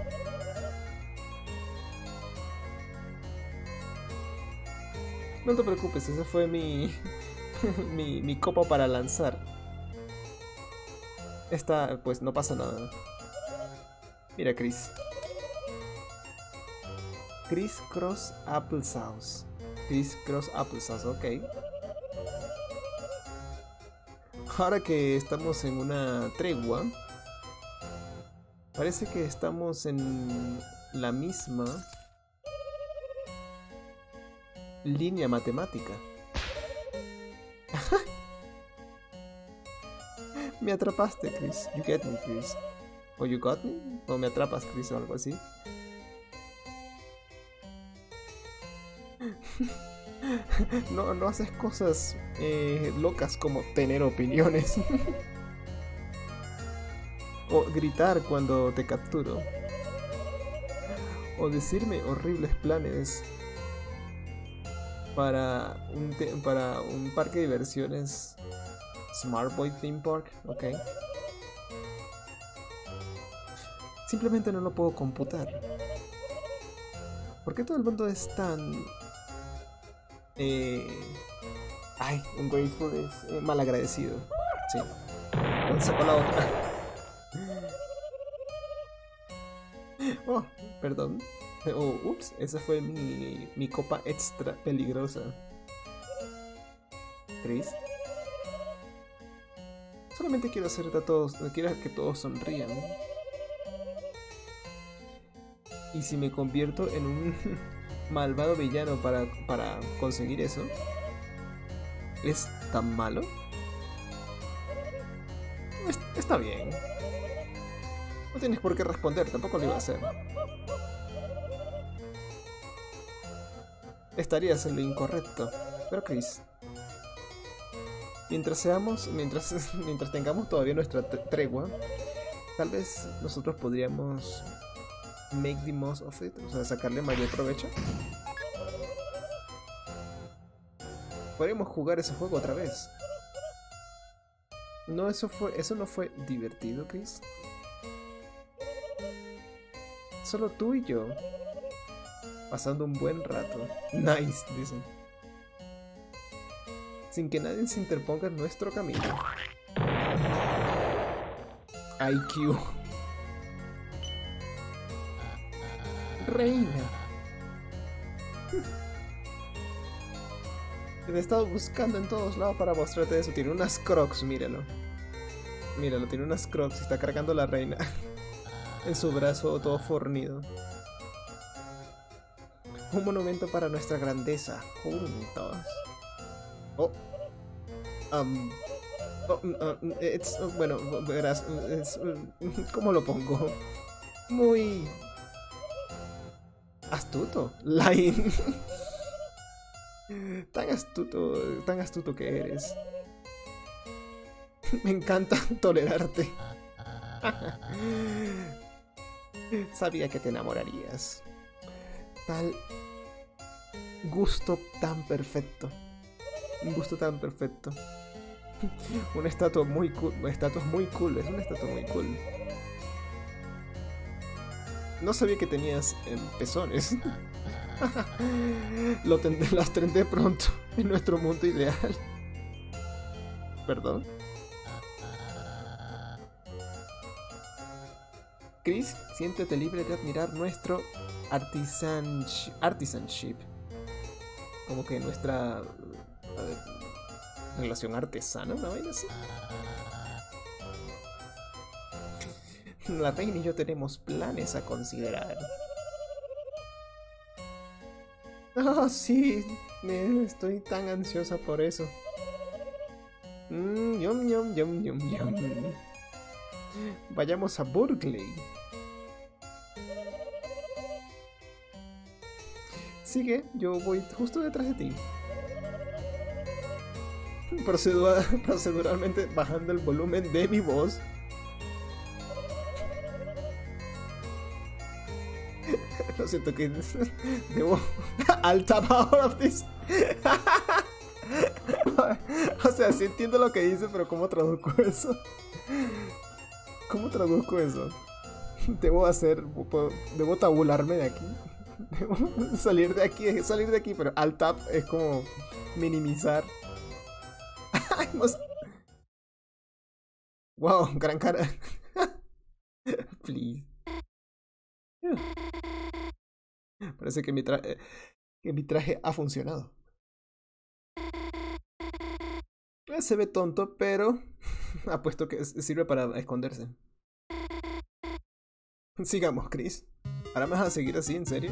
No te preocupes, esa fue mi mi copa para lanzar. Esta, pues no pasa nada. Mira, Chris. Criss Cross Applesauce. Criss Cross Applesauce, ok. Ahora que estamos en una tregua, parece que estamos en la misma línea matemática. Me atrapaste, Chris. You get me, Chris. O you got me. O me atrapas, Chris, o algo así. No, no haces cosas locas como tener opiniones o gritar cuando te capturo o decirme horribles planes para un parque de diversiones. Smart Boy Theme Park, ok. Simplemente no lo puedo computar. ¿Por qué todo el mundo es tan... ay, un grateful es malagradecido. Sí. Entonces sacó la otra. Oh, perdón. Oh, ups, esa fue mi copa extra peligrosa. Chris. Solamente quiero hacer a todos, quiero que todos sonrían. Y si me convierto en un malvado villano para conseguir eso, ¿es tan malo? Está bien. No tienes por qué responder, tampoco lo iba a hacer. Estarías en lo incorrecto. Pero Chris, mientras tengamos todavía nuestra tregua, tal vez nosotros podríamos make the most of it, o sea, sacarle mayor provecho. Podríamos jugar ese juego otra vez. No, eso no fue divertido, Chris. Solo tú y yo, pasando un buen rato. Nice, dicen. Sin que nadie se interponga en nuestro camino. IQ. Reina. Te he estado buscando en todos lados para mostrarte eso. Tiene unas crocs, míralo. Míralo, tiene unas crocs. Está cargando la reina en su brazo todo fornido. Un monumento para nuestra grandeza. Juntos. Oh. Bueno, verás. ¿Cómo lo pongo? Muy... astuto. Lying. Tan astuto que eres. Me encanta tolerarte. Sabía que te enamorarías. Tal... gusto tan perfecto. Un gusto tan perfecto. Una estatua muy cool. Es una estatua muy cool. No sabía que tenías pezones. Las tendré pronto en nuestro mundo ideal. ¿Perdón? Chris, siéntete libre de admirar nuestro artisanship. Como que nuestra... relación artesana, una vaina así. La reina y yo tenemos planes a considerar. Oh, sí, estoy tan ansiosa por eso. Yum, yum, yum, yum, yum. Vayamos a Burgley. Sigue, yo voy justo detrás de ti. proceduralmente bajando el volumen de mi voz. Lo siento, que debo... I'll tap out of this. O sea, sí entiendo lo que dice, pero ¿cómo traduzco eso? ¿Cómo traduzco eso? Debo hacer... Debo tabularme de aquí. Debo salir de aquí, pero alt tab es como minimizar. Wow, gran cara. Please. Parece que mi traje ha funcionado. Se ve tonto, pero apuesto que sirve para esconderse. Sigamos, Chris. ¿Ahora me vas a seguir así, en serio?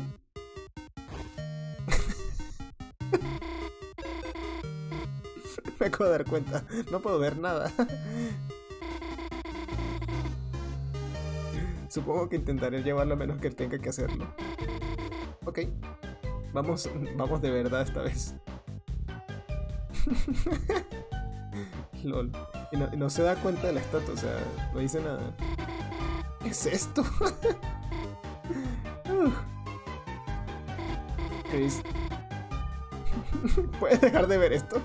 Me acabo de dar cuenta. No puedo ver nada. Supongo que intentaré llevarlo a menos que tenga que hacerlo. Ok. Vamos de verdad esta vez. Lol. Y no se da cuenta de la estatua, o sea, no dice nada. ¿Qué es esto? Chris, ¿puedes dejar de ver esto?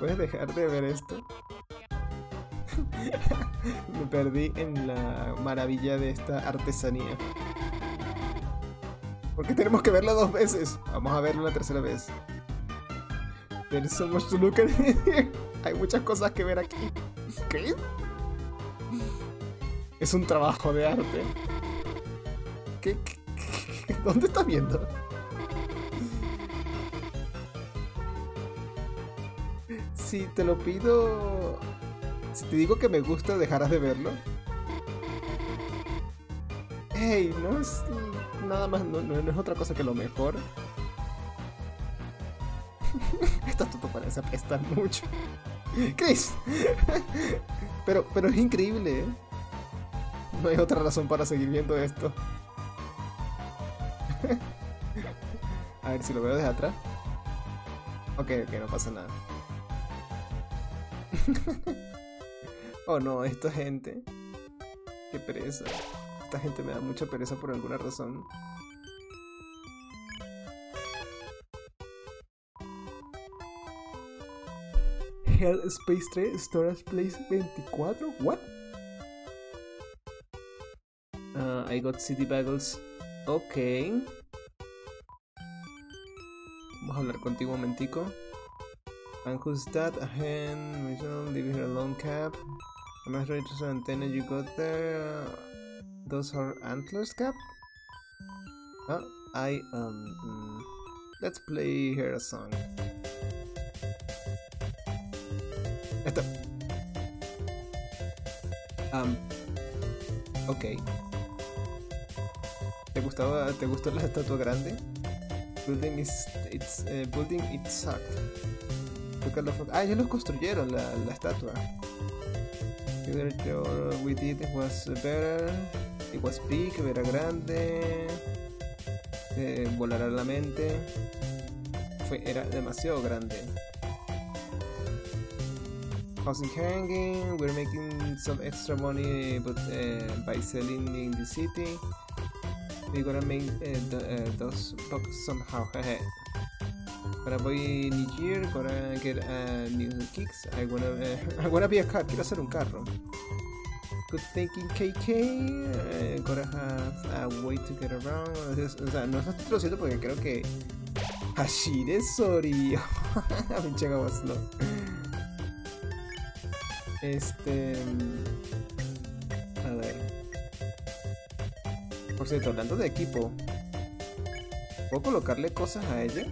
¿Puedes dejar de ver esto? Me perdí en la maravilla de esta artesanía. ¿Por qué tenemos que verla dos veces? Vamos a verla una tercera vez. There's so much to look at here. Hay muchas cosas que ver aquí. ¿Qué? Es un trabajo de arte. ¿Qué? ¿Dónde estás viendo? Si te lo pido... Si te digo que me gusta, ¿dejarás de verlo? Hey, no es nada más, no es otra cosa que lo mejor. Esta tuto parece apestar mucho. Chris. Pero es increíble, ¿eh? No hay otra razón para seguir viendo esto. A ver si lo veo desde atrás. Ok, no pasa nada. Oh no, esta gente. Qué pereza. Esta gente me da mucha pereza por alguna razón. Hell Space 3 Storage Place 24. What? I got city bagels. Ok. Vamos a hablar contigo un momentico. And who's that? A hen. We don't leave her alone, Cap. I'm not ready to the antenna you got there. Those are antlers, Cap? Huh? Let's play her a song. Ok. ¿Te gustó la estatua grande? Building it sucked. Ellos los construyeron, la estatua. We did it was better. It was big, era grande. Volará la mente. Era demasiado grande. Housing hanging. We're making some extra money but, by selling in the city. We're gonna make those bucks somehow. Ahora voy a Niger, gonna get new kicks. I wanna be a car, quiero ser un carro. Good thinking, KK. Gonna have a way to get around. O sea, no estoy traduciendo porque creo que Hashire Sorio. Pinche gabaslo. A ver. Por cierto, hablando de equipo, ¿puedo colocarle cosas a ella?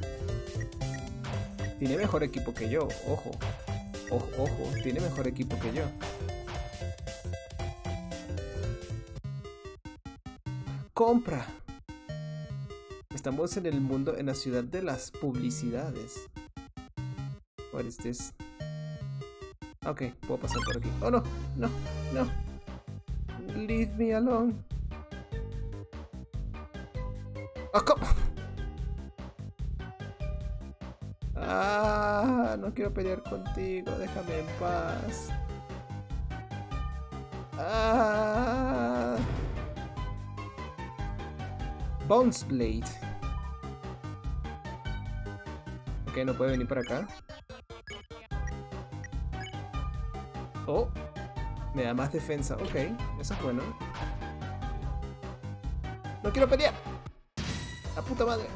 Tiene mejor equipo que yo, ojo. Ojo, tiene mejor equipo que yo. ¡Compra! Estamos en el mundo, en la ciudad de las publicidades. What is this? Ok, puedo pasar por aquí. ¡Oh, no! ¡No! ¡No! Leave me alone. ¡Ah, paz, no quiero pelear contigo, déjame en paz. Ah. Bounce Blade. Ok, no puede venir para acá. Oh, me da más defensa. Ok, eso es bueno. No quiero pelear. La puta madre.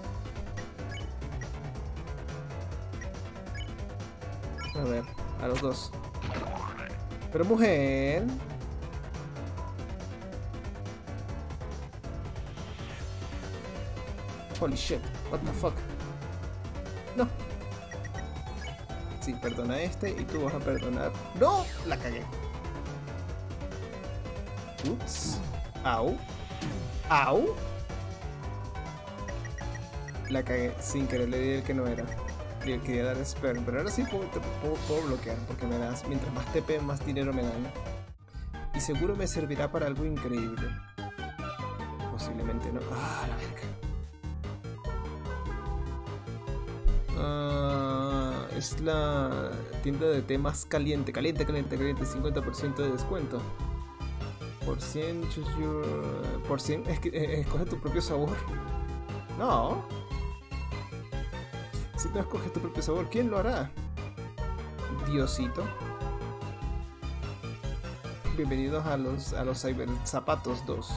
A ver, a los dos. Pero mujer. Holy shit, what the fuck. No. Sí, perdona a este y tú vas a perdonar. ¡No! La cagué. Ups. Au. Au. La cagué, sin querer le di el que no era. Le quería dar spell, pero ahora sí puedo bloquear, porque me das, mientras más TP, más dinero me dan. Y seguro me servirá para algo increíble. Posiblemente no. Ah, la verga. Es la tienda de té más caliente. Caliente. 50% de descuento. Por 100, choose your... Por 100, es que escoge tu propio sabor. No. Si no escoges tu propio sabor, ¿quién lo hará? Diosito. Bienvenidos a los Cyber Zapatos 2.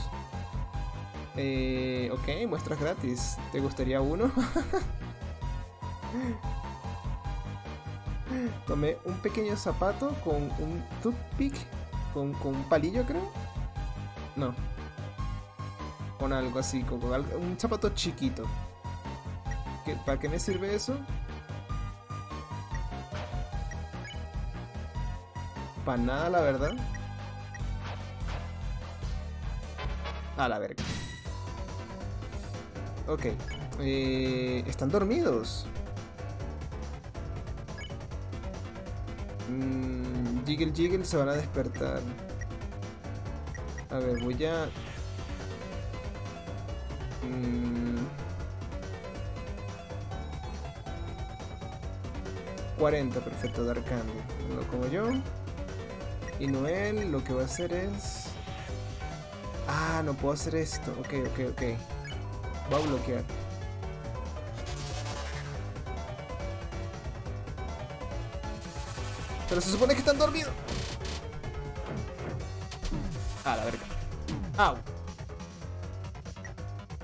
Ok, muestras gratis. ¿Te gustaría uno? Tomé un pequeño zapato con un toothpick. Con un palillo, creo. No. Con algo así, con un zapato chiquito. ¿Para qué me sirve eso? Para nada, la verdad. A la verga. Ok. Están dormidos. Jiggle jiggle, se van a despertar. A ver, voy a... Mm. 40, perfecto, dar cambio. Uno como yo. Y Noelle lo que va a hacer es... Ah, no puedo hacer esto. Ok. Va a bloquear. Pero se supone que están dormidos. Ah, la verga. Au.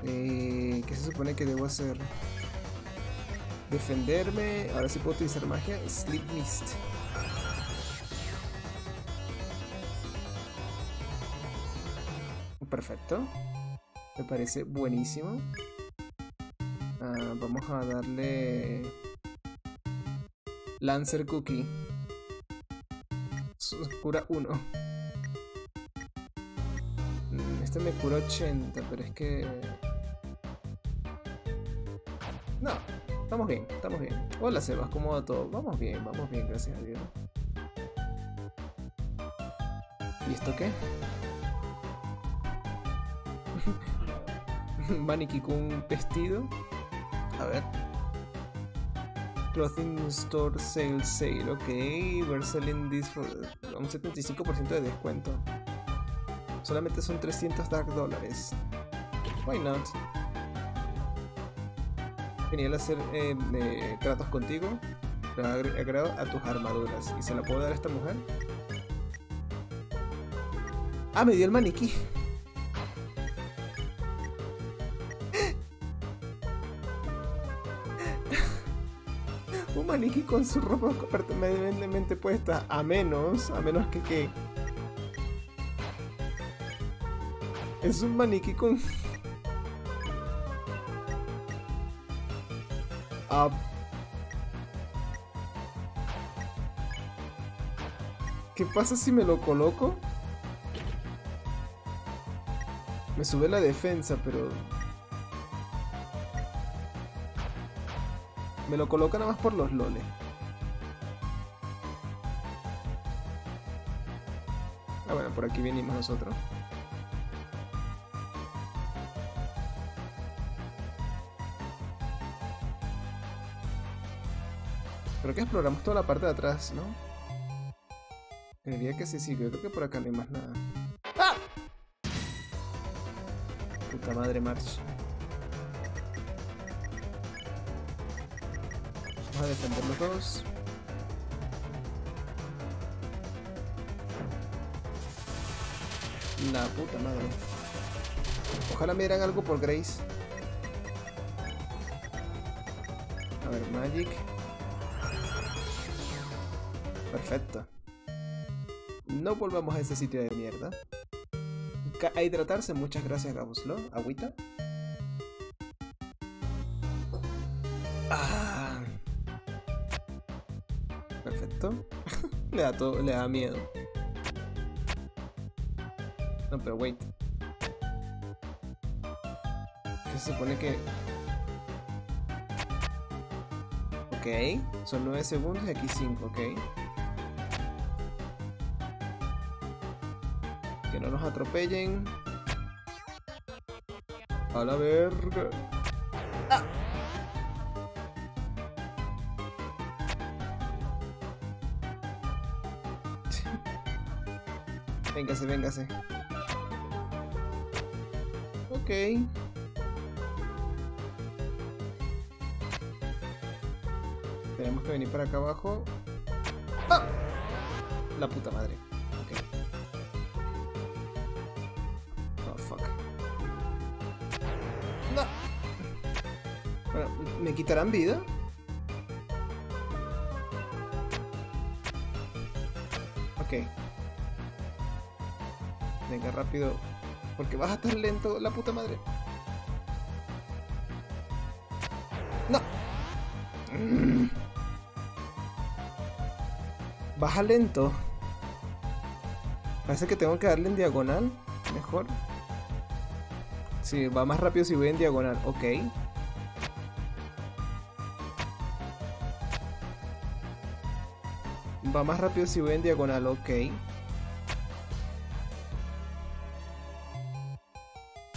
¿Qué se supone que debo hacer? Defenderme. Ahora sí puedo utilizar magia. Sleep Mist. Perfecto. Me parece buenísimo. Vamos a darle... Lancer Cookie. Cura 1. Este me cura 80, pero es que... No, estamos bien. Hola Sebas, ¿cómo va todo? Vamos bien, gracias a Dios. ¿Y esto qué? Maniki con un vestido. A ver. Clothing Store Sale. Ok, we're selling this for un 75% de descuento. Solamente son 300 Dark Dólares. Why not? Genial hacer tratos contigo. Lo agrego a tus armaduras. ¿Y se la puedo dar a esta mujer? Ah, me dio el maniquí. Maniquí con su ropa permanentemente puesta, a menos que es un maniquí con... Ah. ¿Qué pasa si me lo coloco? Me sube la defensa, pero... Me lo coloca nada más por los loles. Ah, bueno, por aquí venimos nosotros. Creo que exploramos toda la parte de atrás, ¿no? Creería que sí, yo creo que por acá no hay más nada. ¡Ah! Puta madre, March. Vamos a defendernos todos. La puta madre. Ojalá me dieran algo por Grace. A ver, Magic. Perfecto. No volvamos a ese sitio de mierda. A hidratarse, muchas gracias, Gabuslo. Agüita. Ah. Perfecto. Le da todo, le da miedo. No, pero wait. ¿Qué se supone que...? Ok, son 9 segundos y aquí 5, ok. Que no nos atropellen. A la verga. ¡Ah! Véngase, véngase. Ok. Tenemos que venir para acá abajo. ¡Ah! La puta madre. Ok. Oh, fuck. No. Bueno, ¿me quitarán vida? Ok. Venga, rápido. Porque vas a estar lento, la puta madre. ¡No! Baja lento. Parece que tengo que darle en diagonal. Mejor. Sí, va más rápido si voy en diagonal. Ok. Va más rápido si voy en diagonal. Ok.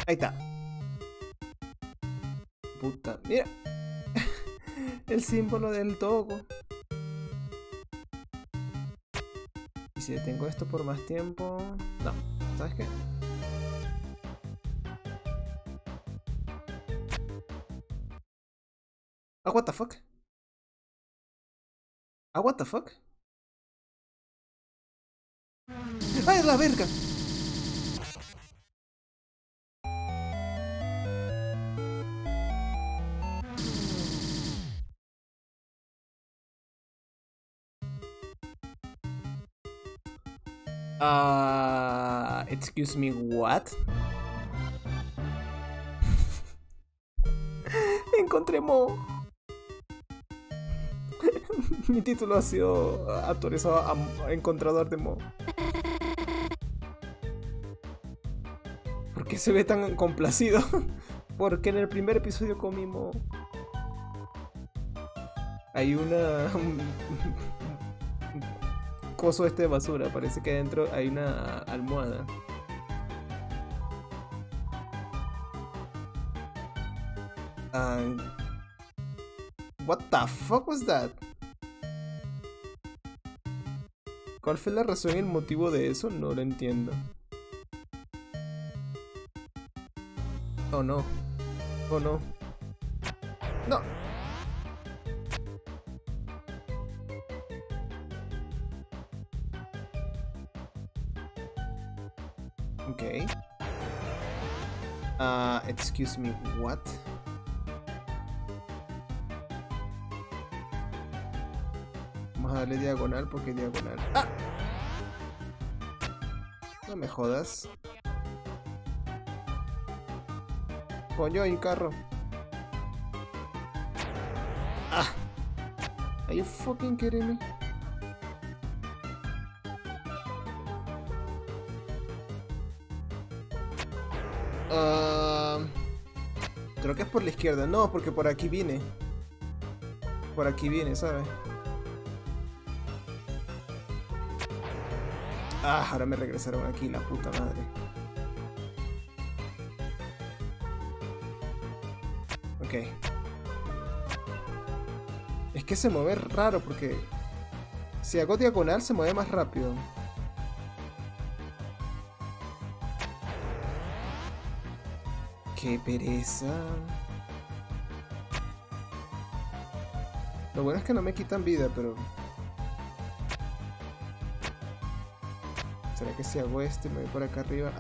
Ahí está. Puta, mira. El símbolo del togo. Y si detengo esto por más tiempo... No, ¿sabes qué? Ah, what the fuck. Ah, what the fuck. ¡Ay, la verga! Excuse me, what? Encontré Mo. Mi título ha sido autorizado a encontrador de Mo. ¿Por qué se ve tan complacido? Porque en el primer episodio comí Mo. Hay una... coso este de basura, parece que adentro hay una almohada. What the fuck was that? ¿Cuál fue la razón y el motivo de eso? No lo entiendo. Oh no. Oh no. No. Okay. Excuse me, what? Vamos a darle diagonal porque diagonal. ¡Ah! No me jodas. Coño, hay un carro. ¡Ah! Are you fucking kidding me? Creo que es por la izquierda. No, porque por aquí viene. Por aquí viene, ¿sabes? Ah, ahora me regresaron aquí, la puta madre. Ok. Es que se mueve raro, porque si hago diagonal se mueve más rápido. ¡Qué pereza! Lo bueno es que no me quitan vida, pero... ¿será que si hago esto y me voy por acá arriba?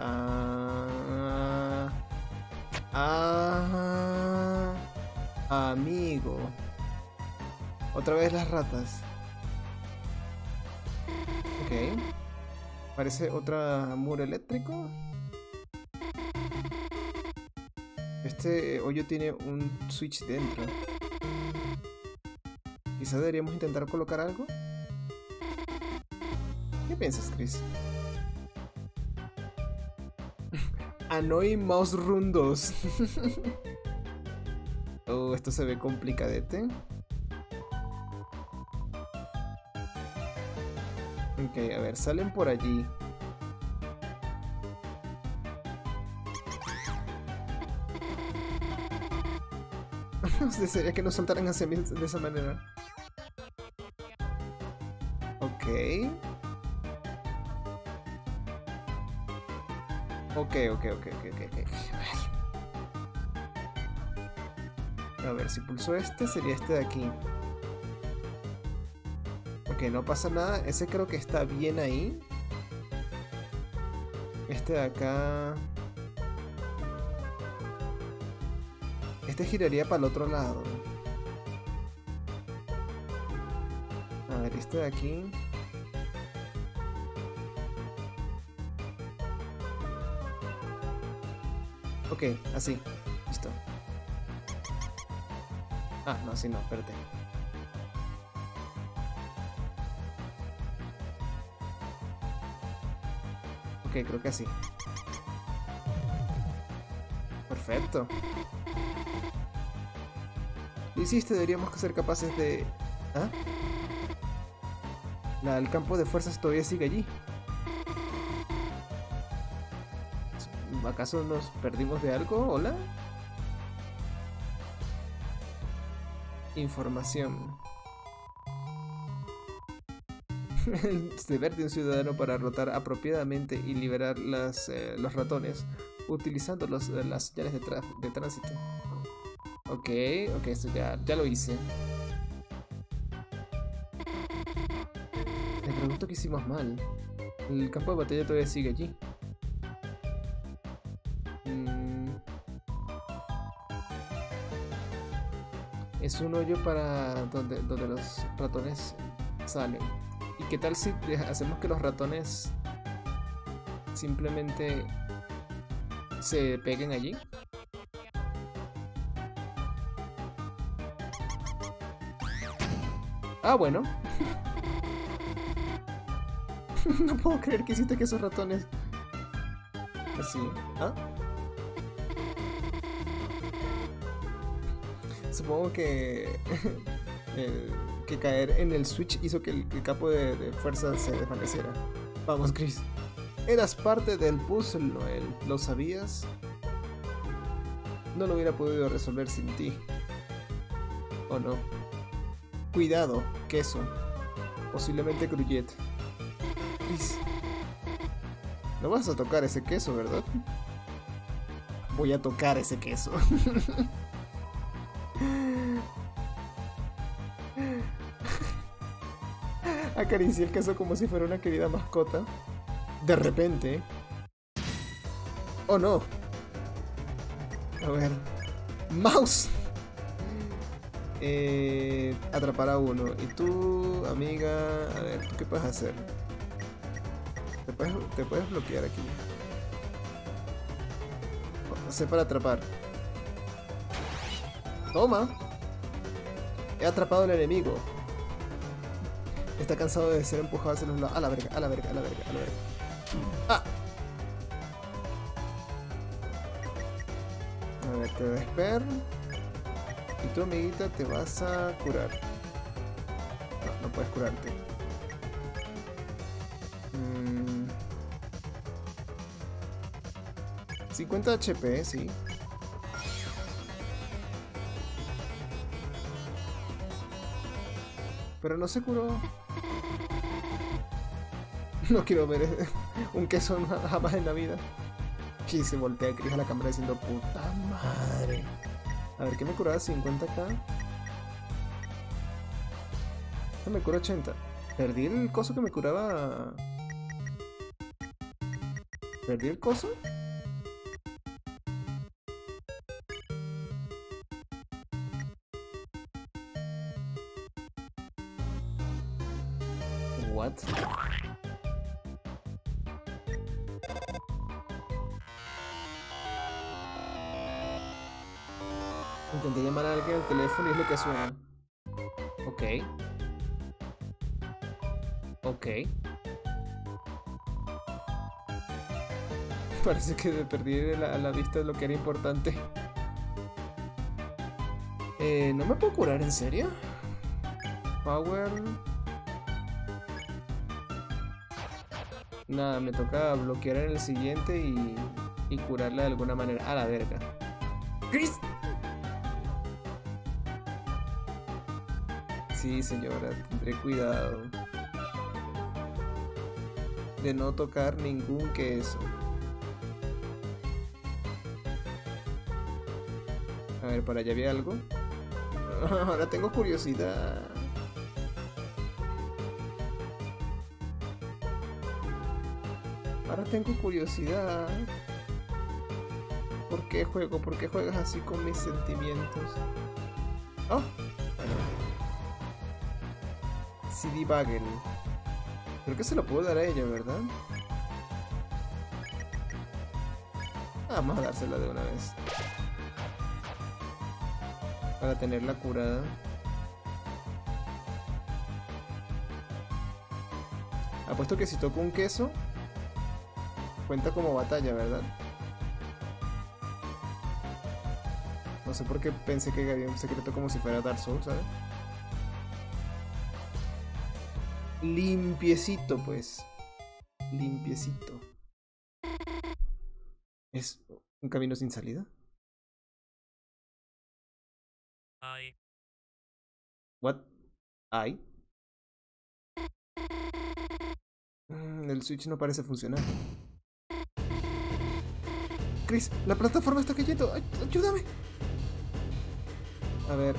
Amigo. Otra vez las ratas. Ok. Parece otra muro eléctrico. Este hoyo tiene un switch dentro. Quizás deberíamos intentar colocar algo. ¿Qué piensas, Chris? Annoy Mouse Room 2. Oh, esto se ve complicadete. Ok, a ver, salen por allí. Desearía que no saltaran hacia mí de esa manera. Ok. Ok. A ver, si pulso este, sería este de aquí. Ok, no pasa nada. Ese creo que está bien ahí. Este de acá... este giraría para el otro lado. A ver, este de aquí. Ok, así. Listo. Ah, no, así no, espérate. Ok, creo que así. Perfecto. Lo hiciste, deberíamos ser capaces de... ¿ah? El campo de fuerzas todavía sigue allí. ¿Acaso nos perdimos de algo? ¿Hola? Información. El deber de un ciudadano para rotar apropiadamente y liberar los ratones utilizando las señales de tránsito. Ok, ok, esto ya lo hice. Me pregunto qué hicimos mal. El campo de batalla todavía sigue allí. Es un hoyo para donde los ratones salen. ¿Y qué tal si hacemos que los ratones simplemente se peguen allí? Ah, bueno. No puedo creer que hiciste que esos ratones... así. ¿Ah? Supongo que... que caer en el switch hizo que el campo de fuerza se desvaneciera. Vamos, Chris. Eras parte del puzzle, Noelle. ¿Lo sabías? No lo hubiera podido resolver sin ti. ¿O no? Cuidado, queso. Posiblemente gruyete. Chris, no vas a tocar ese queso, ¿verdad? Voy a tocar ese queso. Acaricié el queso como si fuera una querida mascota. De repente... ¡oh, no! A ver... ¡mouse! Atrapar a uno. Y tú, amiga, a ver, ¿tú qué puedes hacer? Te puedes bloquear aquí. Hacer para atrapar. Toma. He atrapado al enemigo. Está cansado de ser empujado hacia los lados. A la verga, a la verga, a la verga, a la verga. ¡Ah! A ver, te voy a esperar. Y tu amiguita te vas a curar. No, no puedes curarte. Mm. 50 HP, sí. pero no se curó. No quiero ver un queso jamás en la vida. Y se voltea Chris a la cámara diciendo, puta madre. A ver, ¿qué me curaba? 50k. Esto me cura 80. Perdí el coso que me curaba. ¿Perdí el coso? What? Intenté llamar a alguien al teléfono y es lo que suena. Ok. Ok. Parece que perdí la vista de lo que era importante. ¿No me puedo curar en serio? Power. Nada, me toca bloquear en el siguiente y curarla de alguna manera. A la verga. ¡Chris! Sí, señora, tendré cuidado de no tocar ningún queso. A ver, para allá había algo. Ahora tengo curiosidad. Ahora tengo curiosidad. ¿Por qué juego? ¿Por qué juegas así con mis sentimientos? ¡Oh! CD Bagel. Creo que se lo puedo dar a ella, ¿verdad? Vamos a dársela de una vez. Para tenerla curada. Apuesto que si toco un queso, cuenta como batalla, ¿verdad? No sé por qué pensé que había un secreto como si fuera Dark Souls, ¿sabes? Limpiecito, pues. Limpiecito. ¿Es un camino sin salida? Ay. What? Ay. El switch no parece funcionar. Chris, la plataforma está cayendo. Ayúdame. A ver,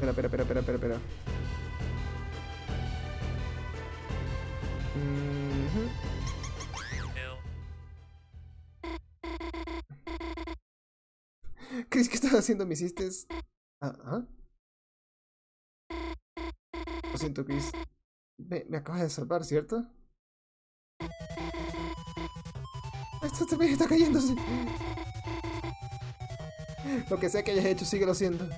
Espera. Chris, ¿qué estás haciendo? ¿Me hiciste? Lo siento, Chris. Me acabas de salvar, ¿cierto? Esto también está cayéndose. Lo que sea que hayas hecho, síguelo haciendo.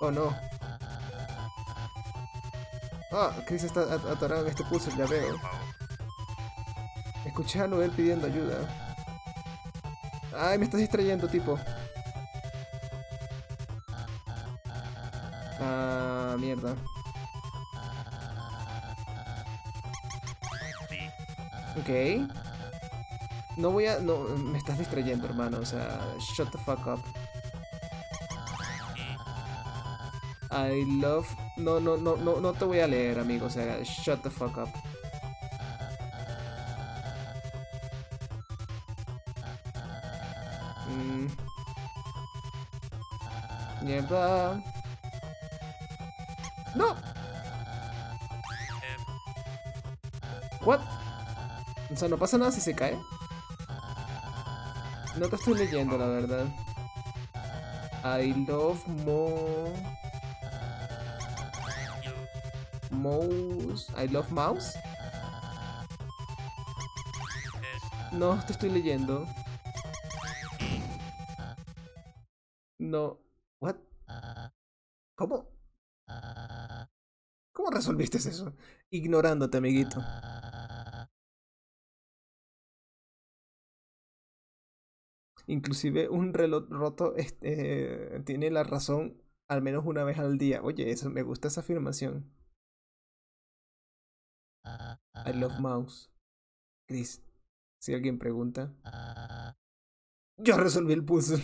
Oh no. Ah, Chris está atorado en este pulso, ya veo. Escuché a Noelle pidiendo ayuda. Ay, me estás distrayendo, tipo. Ah, mierda. Ok. No voy a... No, me estás distrayendo, hermano. O sea, shut the fuck up. I love... No te voy a leer, amigo, o sea, shut the fuck up. Mierda. ¡No! What? O sea, no pasa nada si se cae. No te estoy leyendo, la verdad. I love Mouse. I love mouse. No, te estoy leyendo. No. What? ¿Cómo? ¿Cómo resolviste eso? Ignorándote, amiguito. Inclusive un reloj roto tiene la razón al menos una vez al día. Oye, eso me gusta, esa afirmación. I love mouse. Chris, si alguien pregunta, yo resolví el puzzle.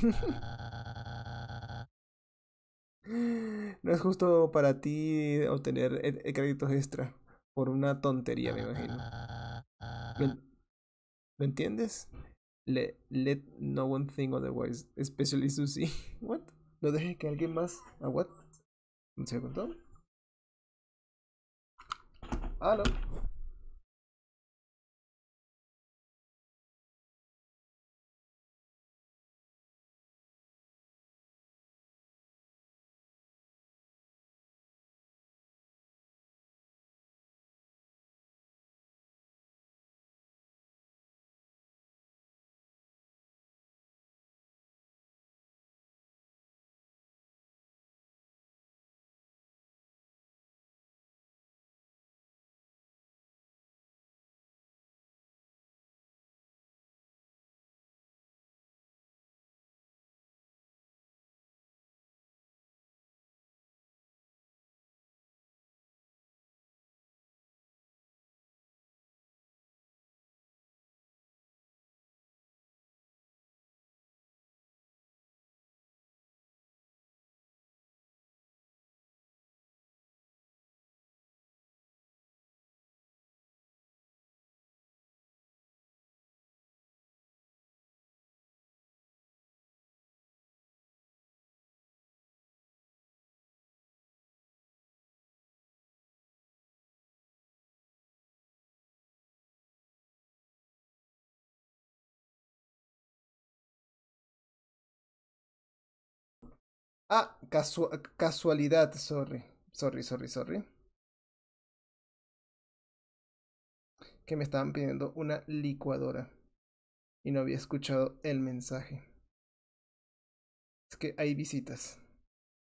No es justo para ti obtener créditos extra por una tontería, me imagino. ¿Lo entiendes? Let no one think otherwise, especially Susie. What? No dejes que alguien más. ¿A what? ¿No se me contó? Ah, no. Ah, casualidad, sorry. Que me estaban pidiendo una licuadora y no había escuchado el mensaje. Es que hay visitas.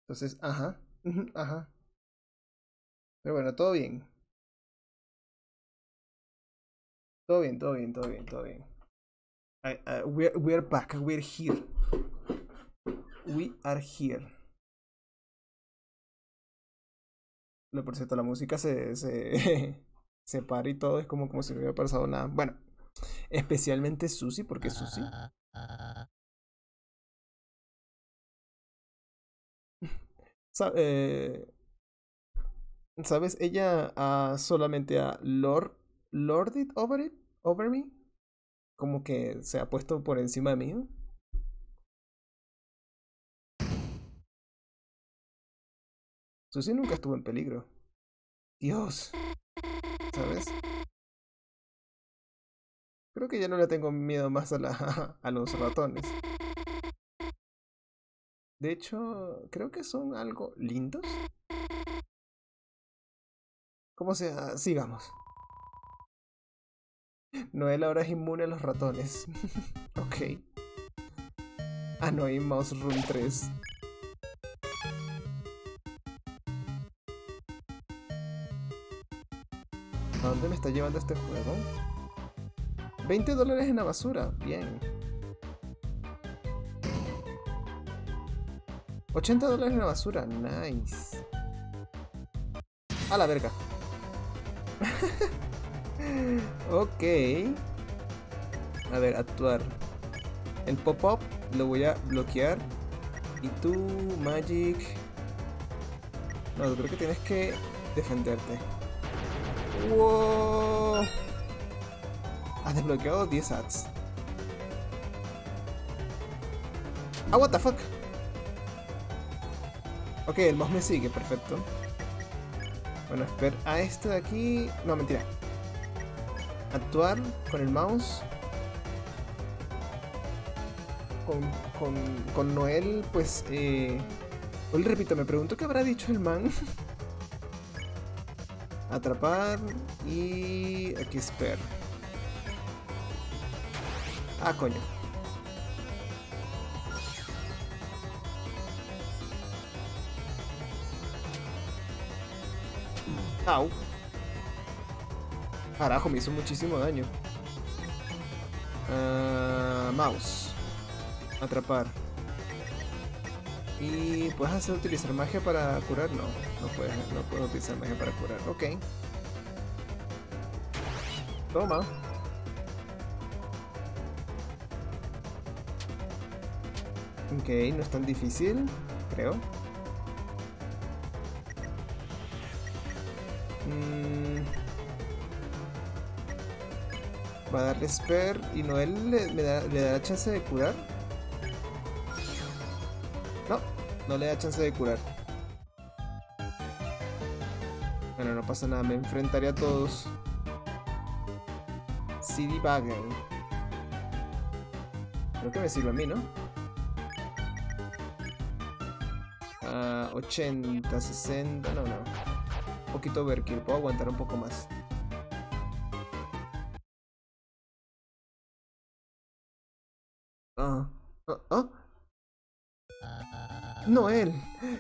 Entonces, ajá. Pero bueno, todo bien. Todo bien. We're back, we are here. No, por cierto, la música se para y todo, es como si no hubiera pasado nada. Bueno, especialmente Susie, porque Susie. ¿Sabes? Ella solamente a Lord it over me. Como que se ha puesto por encima de mí, ¿no? Susie nunca estuvo en peligro. Dios. ¿Sabes? Creo que ya no le tengo miedo más a los ratones. De hecho, creo que son algo lindos. Como sea, sigamos. Noelle ahora es inmune a los ratones. Ok. Ah, no, hay Mouse Room 3. ¿A dónde me está llevando este juego? $20 en la basura, bien. $80 en la basura, nice. A la verga. Ok. A ver, actuar. El pop-up lo voy a bloquear. Y tú, Magic. No, yo creo que tienes que defenderte. Wow. Has desbloqueado 10 ads. Ah, what the fuck. Ok, el boss me sigue, perfecto. Bueno, espera a este de aquí. No, mentira. Actuar con el mouse. Con Noelle, pues hoy repito, me pregunto qué habrá dicho el man. Atrapar y aquí spare. Ah, coño. Au. Carajo, me hizo muchísimo daño. Mouse. Atrapar. ¿Y puedes hacer utilizar magia para curar? No, no puedo utilizar magia para curar. Ok. Toma. Ok, no es tan difícil, creo. Va a darle Esper. ¿Y Noelle le dará chance de curar? No, no le da chance de curar. Bueno, no pasa nada, me enfrentaré a todos. CD Bagger. Creo que me sirve a mí, ¿no? 80, 60, no, no. Un poquito overkill, puedo aguantar un poco más. Noelle,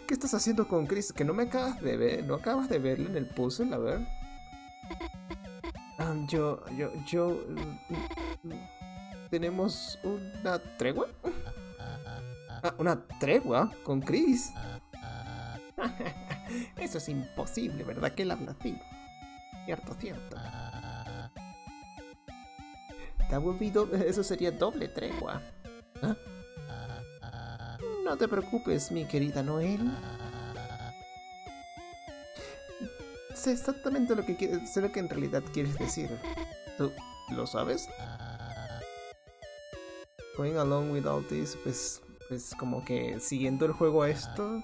¿qué estás haciendo con Chris? Que no me acabas de ver, no acabas de verle en el puzzle, a ver. Tenemos una tregua. Ah, una tregua con Chris. Eso es imposible, ¿verdad? Que él habla así. Cierto, cierto. Eso sería doble tregua. ¿Ah? No te preocupes, mi querida Noelle. Sé exactamente lo que quieres, sé lo que en realidad quieres decir. ¿Tú lo sabes? Going along with all this, pues como que siguiendo el juego a esto,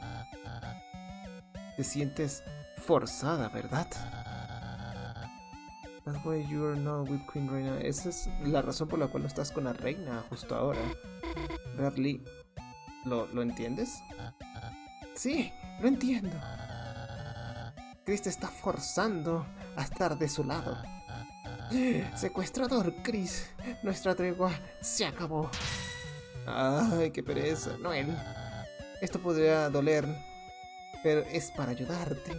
te sientes forzada, ¿verdad? That's why you're not with Queen right now. Esa es la razón por la cual no estás con la reina justo ahora. Bradley. ¿Lo entiendes? Sí, lo entiendo. Chris te está forzando a estar de su lado. Secuestrador, Chris. Nuestra tregua se acabó. Ay, qué pereza. Noelle, esto podría doler, pero es para ayudarte.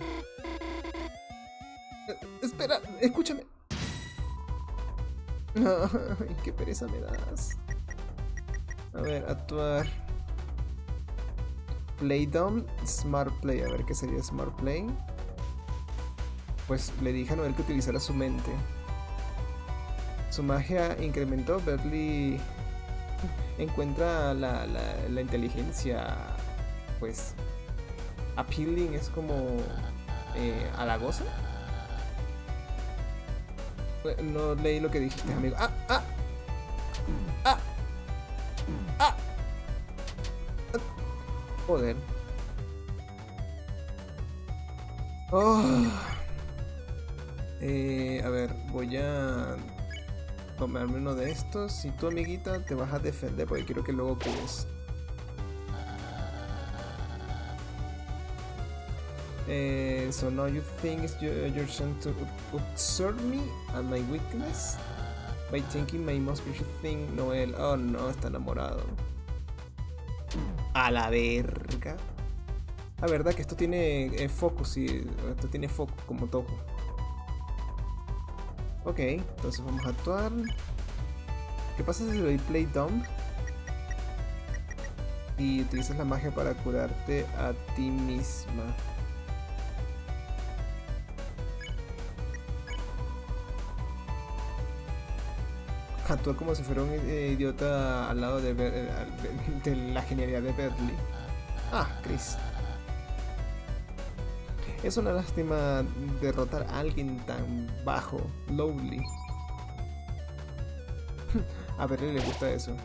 Espera, escúchame. Ay, qué pereza me das. A ver, actuar. Play dumb, smart play. A ver qué sería smart play. Pues le dije a Noelle que utilizara su mente. Su magia incrementó. Berdie encuentra la inteligencia, pues, appealing, es como halagosa. No leí lo que dijiste, amigo. ¡Ah! ¡Ah! ¡Ah! Joder. A ver, voy a tomarme uno de estos. Y tu amiguita te vas a defender, porque quiero que luego cures. So now you think you're trying to observe me and my weakness by thinking my most precious thing, Noelle. Oh no, está enamorado. A la verga. La verdad que esto tiene focus y esto tiene focus como toco. Ok, entonces vamos a actuar. ¿Qué pasa si le doy play dumb? Y utilizas la magia para curarte a ti misma. Actúa como si fuera un idiota al lado de la genialidad de Berdie. Ah, Chris. Es una lástima derrotar a alguien tan bajo, lowly. A Berdie le gusta eso.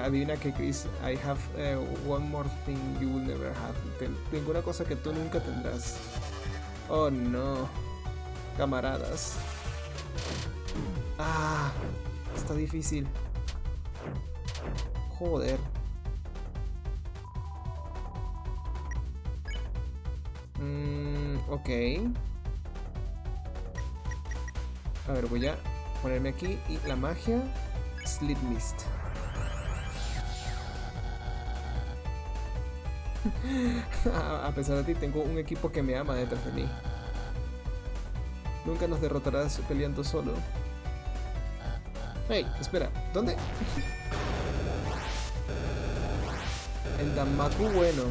Adivina que Chris, I have one more thing you will never have. Tengo una cosa que tú nunca tendrás. Oh no, camaradas. Ah, está difícil. Joder. Ok. A ver, voy a ponerme aquí y la magia Sleep Mist. A pesar de ti, tengo un equipo que me ama detrás de mí. Nunca nos derrotarás peleando solo. Hey, espera, ¿dónde? El Damaku bueno.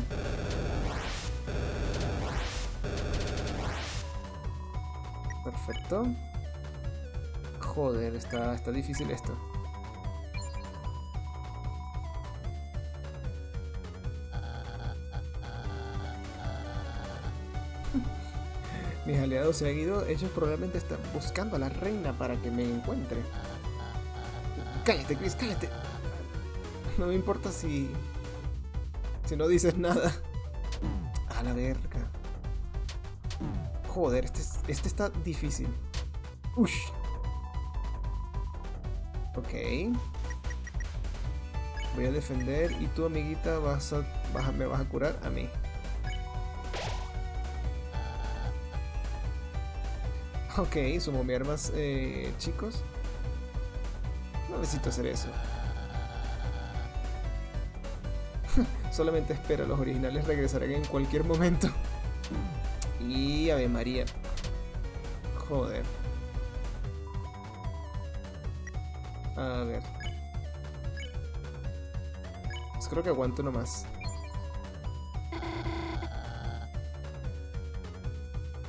Perfecto. Joder, está difícil esto. Mis aliados se han ido, ellos probablemente están buscando a la reina para que me encuentre. ¡Cállate, Chris, cállate! No me importa si no dices nada. A la verga. Joder, este está difícil. Uy. Ok. Voy a defender y tu amiguita me vas a curar a mí. Ok, sumo mi armas, chicos. No necesito hacer eso. Solamente espera, los originales regresarán en cualquier momento. Y Ave María. Joder. A ver. Pues creo que aguanto nomás.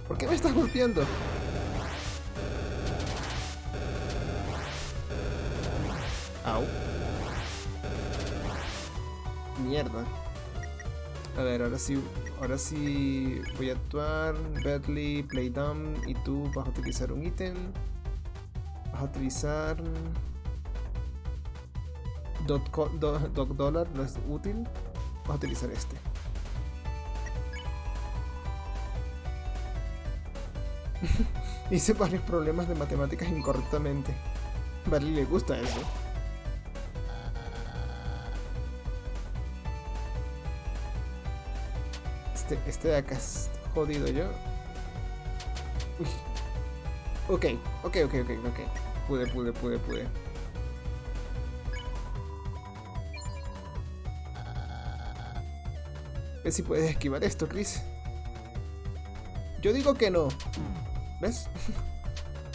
¿Por qué me estás golpeando? Au. Mierda. A ver, ahora sí voy a actuar. Berdie, play down. Y tú vas a utilizar un ítem. Vas a utilizar... $, no es útil. Vas a utilizar este. Hice varios problemas de matemáticas incorrectamente. A Berdie le gusta eso. Este de acá es jodido yo. Uy. Ok. Pude. ¿Ves si puedes esquivar esto, Chris? Yo digo que no. ¿Ves?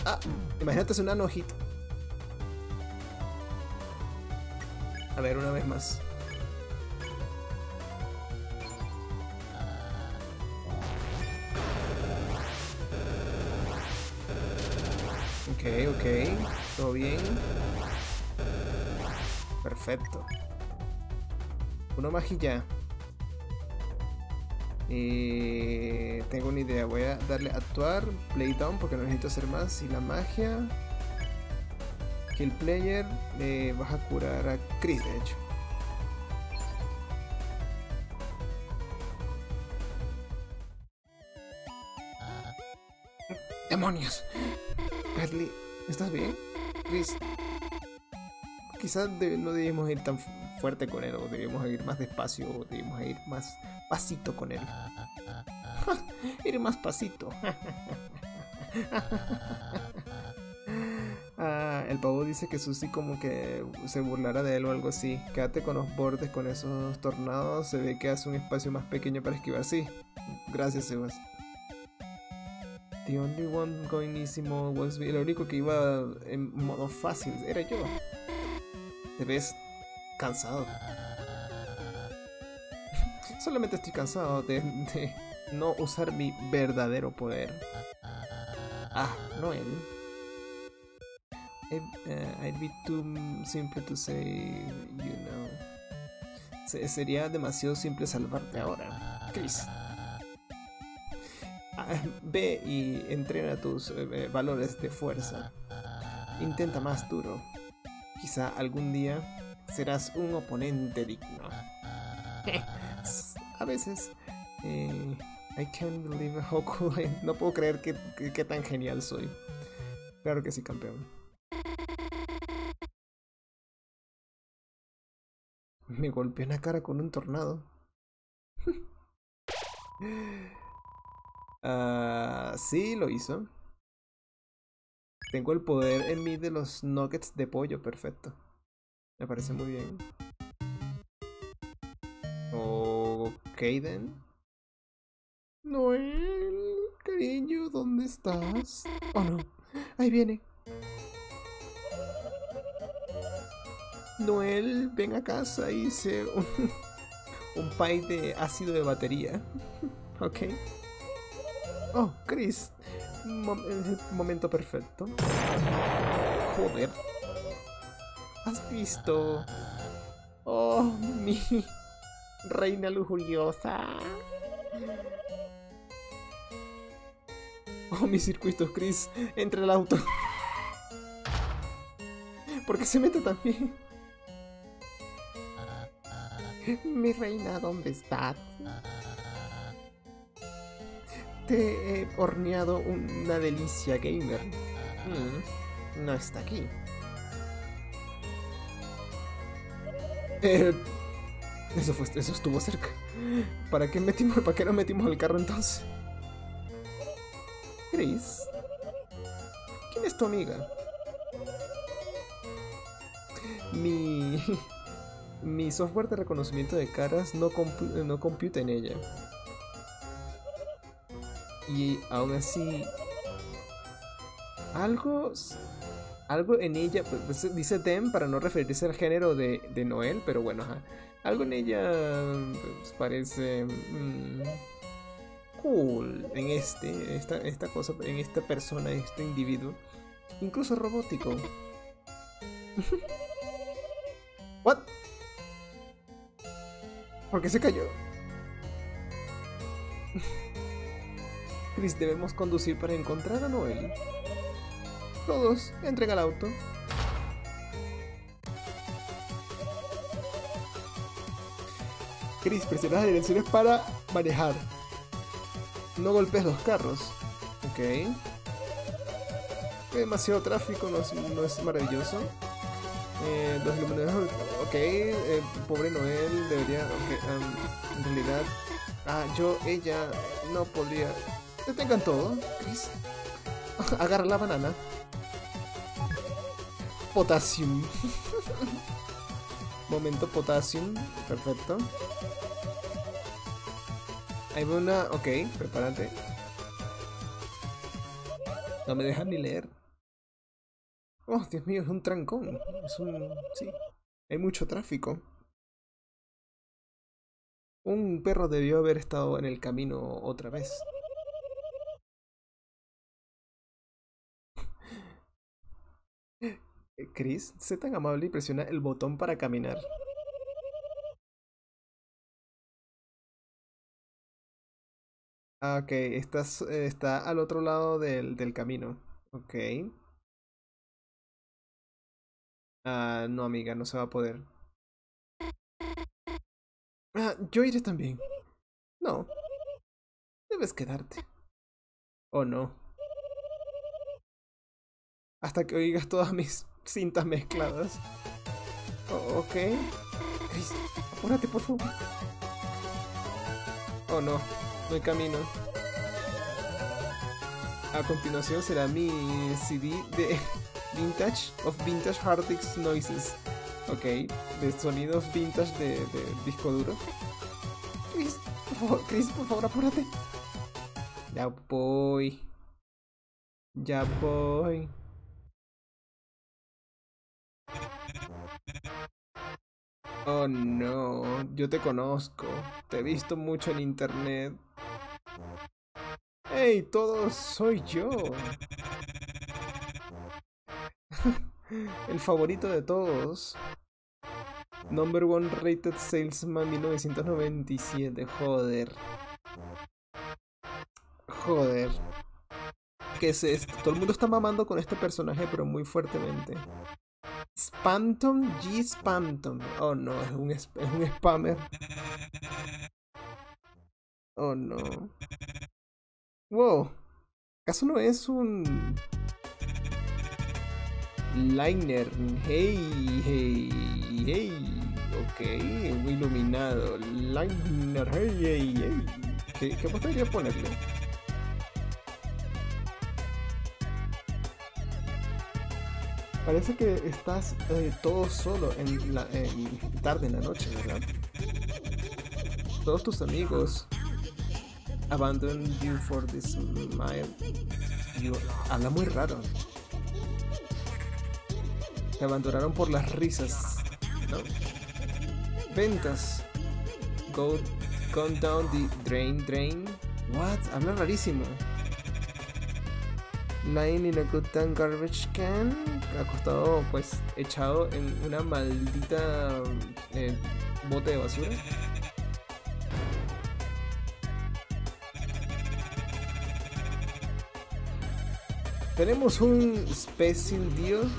Ah, imagínate, es una no-hit. A ver, una vez más. Ok, todo bien. Perfecto. Uno más y ya. Tengo una idea. Voy a darle a actuar. Play down porque no necesito hacer más. Y la magia. Kill player. Vas a curar a Chris, de hecho. ¡Demonios! Berdie, ¿estás bien? Chris, quizás no debimos ir tan fuerte con él, o debimos ir más despacio, o debimos ir más pasito con él. Ir más pasito. Ah, el pavo dice que Susie como que se burlara de él o algo así. Quédate con los bordes, con esos tornados, se ve que hace un espacio más pequeño para esquivar. Sí, gracias, Sebas. The only one going easy mode was me. El único que iba en modo fácil era yo. Te ves cansado. Solamente estoy cansado de no usar mi verdadero poder. Ah, Noel. I'd be too simple to say, you know. Sería demasiado simple salvarte ahora, Chris. Ve y entrena tus valores de fuerza. Intenta más duro. Quizá algún día serás un oponente digno. A veces... I can't believe how cool I am. No puedo creer que tan genial soy. Claro que sí, campeón. Me golpeó en la cara con un tornado. Sí, lo hizo. Tengo el poder en mí de los nuggets de pollo, perfecto. Me parece muy bien. Ok, then. Noel, cariño, ¿dónde estás? Oh no, ahí viene. Noel, ven a casa, hice un pie de ácido de batería. Ok. Oh, Chris, momento perfecto. Joder. ¿Has visto? Oh, mi reina lujuriosa. Oh, mis circuitos, Chris. Entra al auto. ¿Por qué se mete también? Mi reina, ¿dónde estás? Te he horneado una delicia, gamer. No está aquí. Eso estuvo cerca. ¿Para qué no metimos el carro entonces? Chris, ¿quién es tu amiga? Mi software de reconocimiento de caras no computa en ella. Y aún así... Algo en ella... Pues, dice them para no referirse al género de Noelle, pero bueno, ajá. Algo en ella pues, parece... cool en esta cosa, en esta persona, en este individuo. Incluso robótico. What? ¿Por qué se cayó? Chris, debemos conducir para encontrar a Noelle. Todos, entrega el auto. Chris, presiona las direcciones para manejar. No golpees los carros. Ok. Demasiado tráfico, no es maravilloso. Los iluminadores. Ok, pobre Noelle debería. Okay, en realidad. Ella no podría. Detengan todo, Chris. Agarra la banana. Potassium. Momento potassium. Perfecto. Hay una... Ok, prepárate. No me dejan ni leer. Oh, Dios mío, es un trancón. Es un... Sí. Hay mucho tráfico. Un perro debió haber estado en el camino otra vez. Chris, sé tan amable y presiona el botón para caminar. Ok, está al otro lado del camino. Ok. No, amiga, no se va a poder. Yo iré también. No. Debes quedarte. Oh, no. Hasta que oigas todas mis cintas mezcladas. Oh, ok. Chris, apúrate, por favor. Oh, no. No hay camino. A continuación será mi CD de Vintage Hard Disk Noises. Ok, de sonidos vintage de disco duro. Chris, por favor, apúrate. Ya voy. Ya voy. Oh no, yo te conozco. Te he visto mucho en internet. ¡Hey, todos! ¡Soy yo! El favorito de todos. Number one rated salesman 1997. Joder. ¿Qué es esto? Todo el mundo está mamando con este personaje, pero muy fuertemente. Spamton G. Spamton. Oh no, es un spammer. Oh no. Wow. ¿Acaso no es un... Liner? Hey. Ok, muy iluminado. Liner, hey. ¿Qué podría ponerle? Parece que estás todo solo tarde en la noche, ¿verdad? Todos tus amigos abandon you for this mile. Habla muy raro. Te abandonaron por las risas, ¿no? Ventas. Gone down the drain. What? Habla rarísimo. Lying in a good damn garbage can. Acostado, pues, echado en una maldita bote de basura. Tenemos un special deal.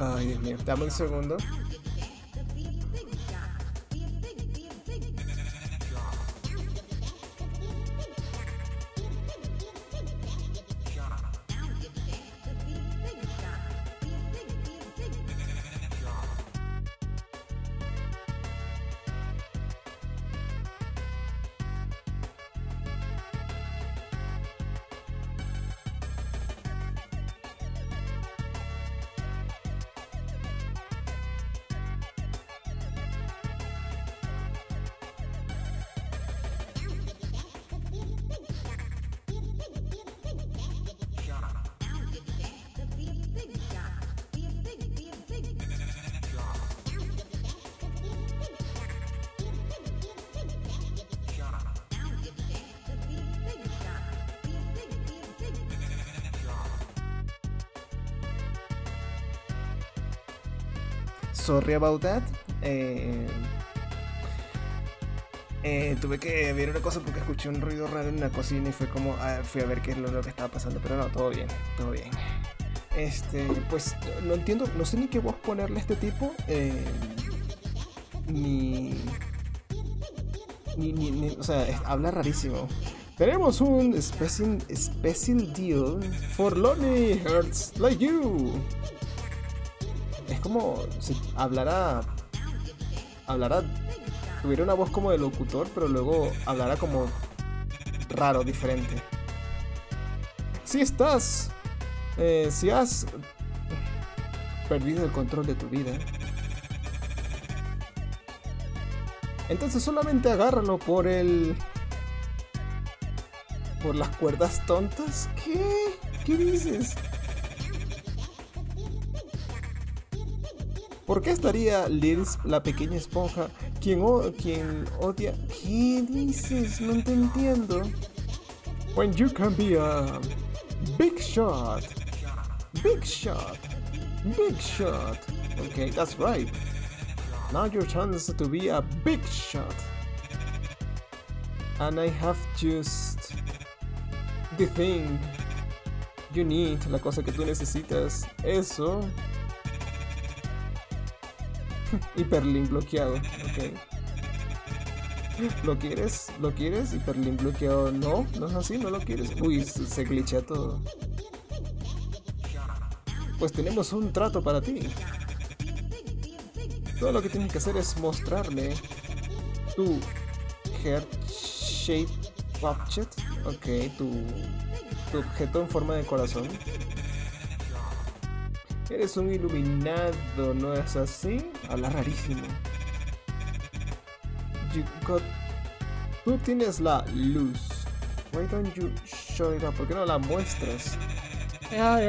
Ay, Dios mío, dame un segundo. Sorry about that. Tuve que ver una cosa porque escuché un ruido raro en la cocina y fue como fui a ver qué es lo que estaba pasando, pero no, todo bien, todo bien. Pues no entiendo, no sé ni qué voz ponerle a este tipo, ni o sea, habla rarísimo. Tenemos un special deal for lonely hearts like you. Es como si hablara, tuviera una voz como de locutor, pero luego hablara como raro, diferente. Si has perdido el control de tu vida, entonces solamente agárralo por las cuerdas tontas. ¿Qué dices? ¿Por qué estaría Lil, la pequeña esponja, quien odia? ¿Qué dices? No te entiendo. When you can be a big shot, big shot, big shot. Okay, that's right. Now your chance to be a big shot. And I have just the thing you need, la cosa que tú necesitas, eso. Hiperlink bloqueado, ok. ¿Lo quieres? ¿Lo quieres? Hiperlink bloqueado, no, no es así, no lo quieres. Uy, se glitcha todo. Pues tenemos un trato para ti. Todo lo que tienes que hacer es mostrarme tu heart shape object, ok, tu objeto en forma de corazón. Eres un iluminado, ¿no es así? Habla rarísimo. Tú tienes la luz. Why don't you show it up? ¿Por qué no la muestras? Ay.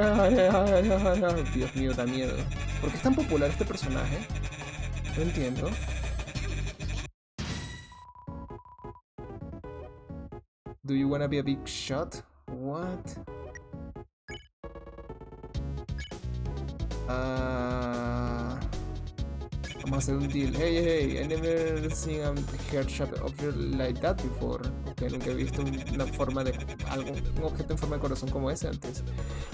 Dios mío, da miedo. ¿Por qué es tan popular este personaje? No entiendo. Do you wanna be a big shot? What? Vamos a hacer un deal. Hey, I never seen a heart-shaped object like that before. Okay, nunca he visto un objeto en forma de corazón como ese antes.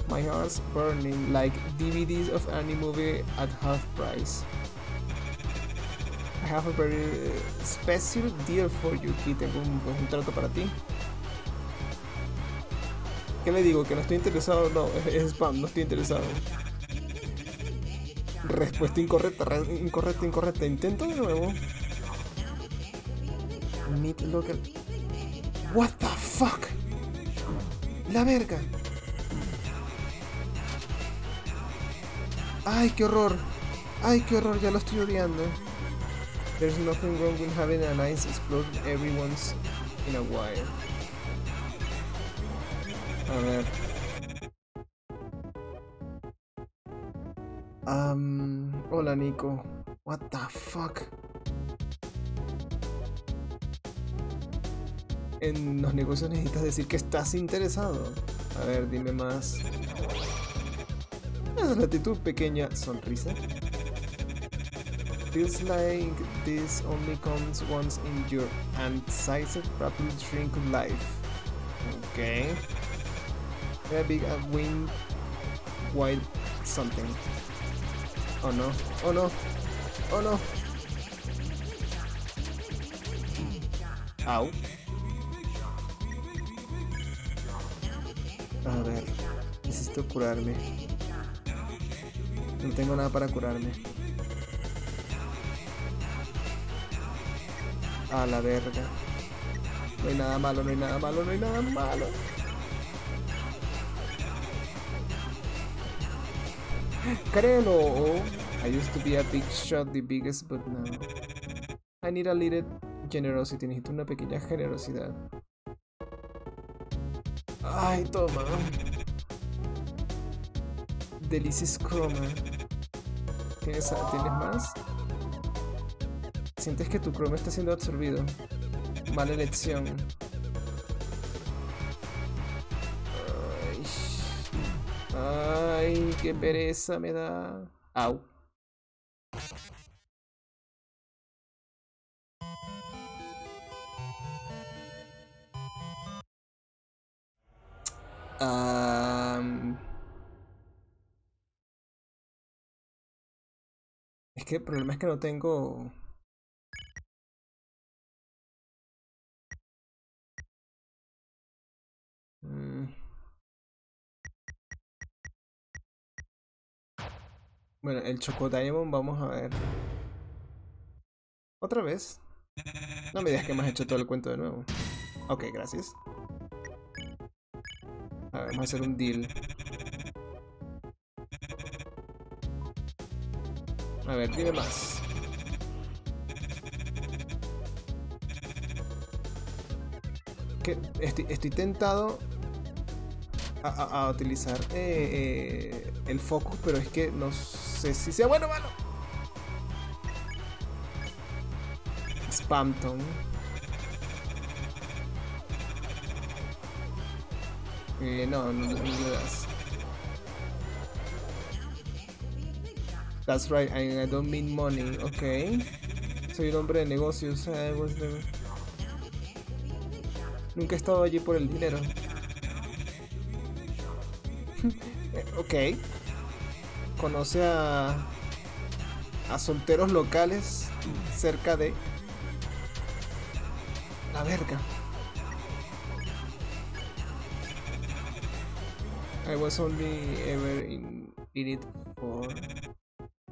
My heart's burning like DVDs of any movie at half price. I have a very special deal for you. Aquí tengo un trato para ti. ¿Qué le digo? ¿Que no estoy interesado? No, es spam, no estoy interesado. Respuesta incorrecta. Intento de nuevo. Meet local. What the fuck? La verga. Ay, qué horror. Ay, qué horror. Ya lo estoy odiando. There's nothing wrong with having a nice explode every once in a while. A ver. Hola Nico. What the fuck. En los negocios necesitas decir que estás interesado. A ver, dime más. Esa es la actitud, pequeña sonrisa. Feels like this only comes once in your unsighted rapid shrink life. Ok. Heavy Wing Wild Something. Oh no, oh no, oh no. Au. A ver, necesito curarme. No tengo nada para curarme. A la verga. No hay nada malo, no hay nada malo, no hay nada malo. Créelo. I used to be a big shot, the biggest, but now I need a little generosity. Necesito una pequeña generosidad. Ay, toma. Delicious croma. ¿Tienes más? Sientes que tu croma está siendo absorbido. Mala elección. Ay, qué pereza me da. Au. Es que el problema es que no tengo... Bueno, el Choco Diamond, vamos a ver. ¿Otra vez? No me digas que me has hecho todo el cuento de nuevo. Ok, gracias. A ver, vamos a hacer un deal. A ver, dime más. Que estoy tentado a utilizar el focus, pero es que no sé si sea bueno o malo. Spamton. No me das. That's right, I don't mean money, ok. Soy un hombre de negocios. Nunca he estado allí por el dinero. Ok. Conoce a solteros locales cerca de... La verga. I was only ever in it for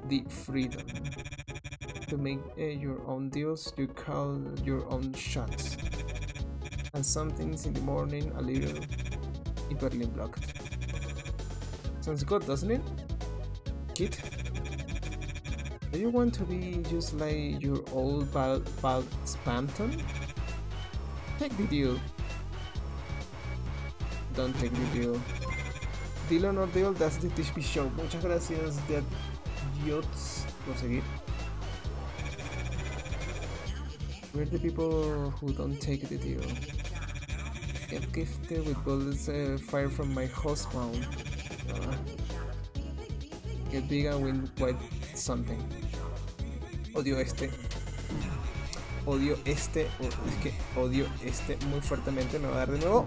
the freedom. To make your own deals, you call your own shots. And some things in the morning a little Berlin blocked. Sounds good, doesn't it? Kid? Do you want to be just like your old pal Spamton? Take the deal. Don't take the deal. Deal or no deal, that's the TV show. Muchas gracias, Dead Idiots, por seguir. We're the people who don't take the deal. Get gifted with bullets fire from my host mount. Get bigger with white something. Odio este. Odio este. Es que odio este muy fuertemente. Me va a dar de nuevo.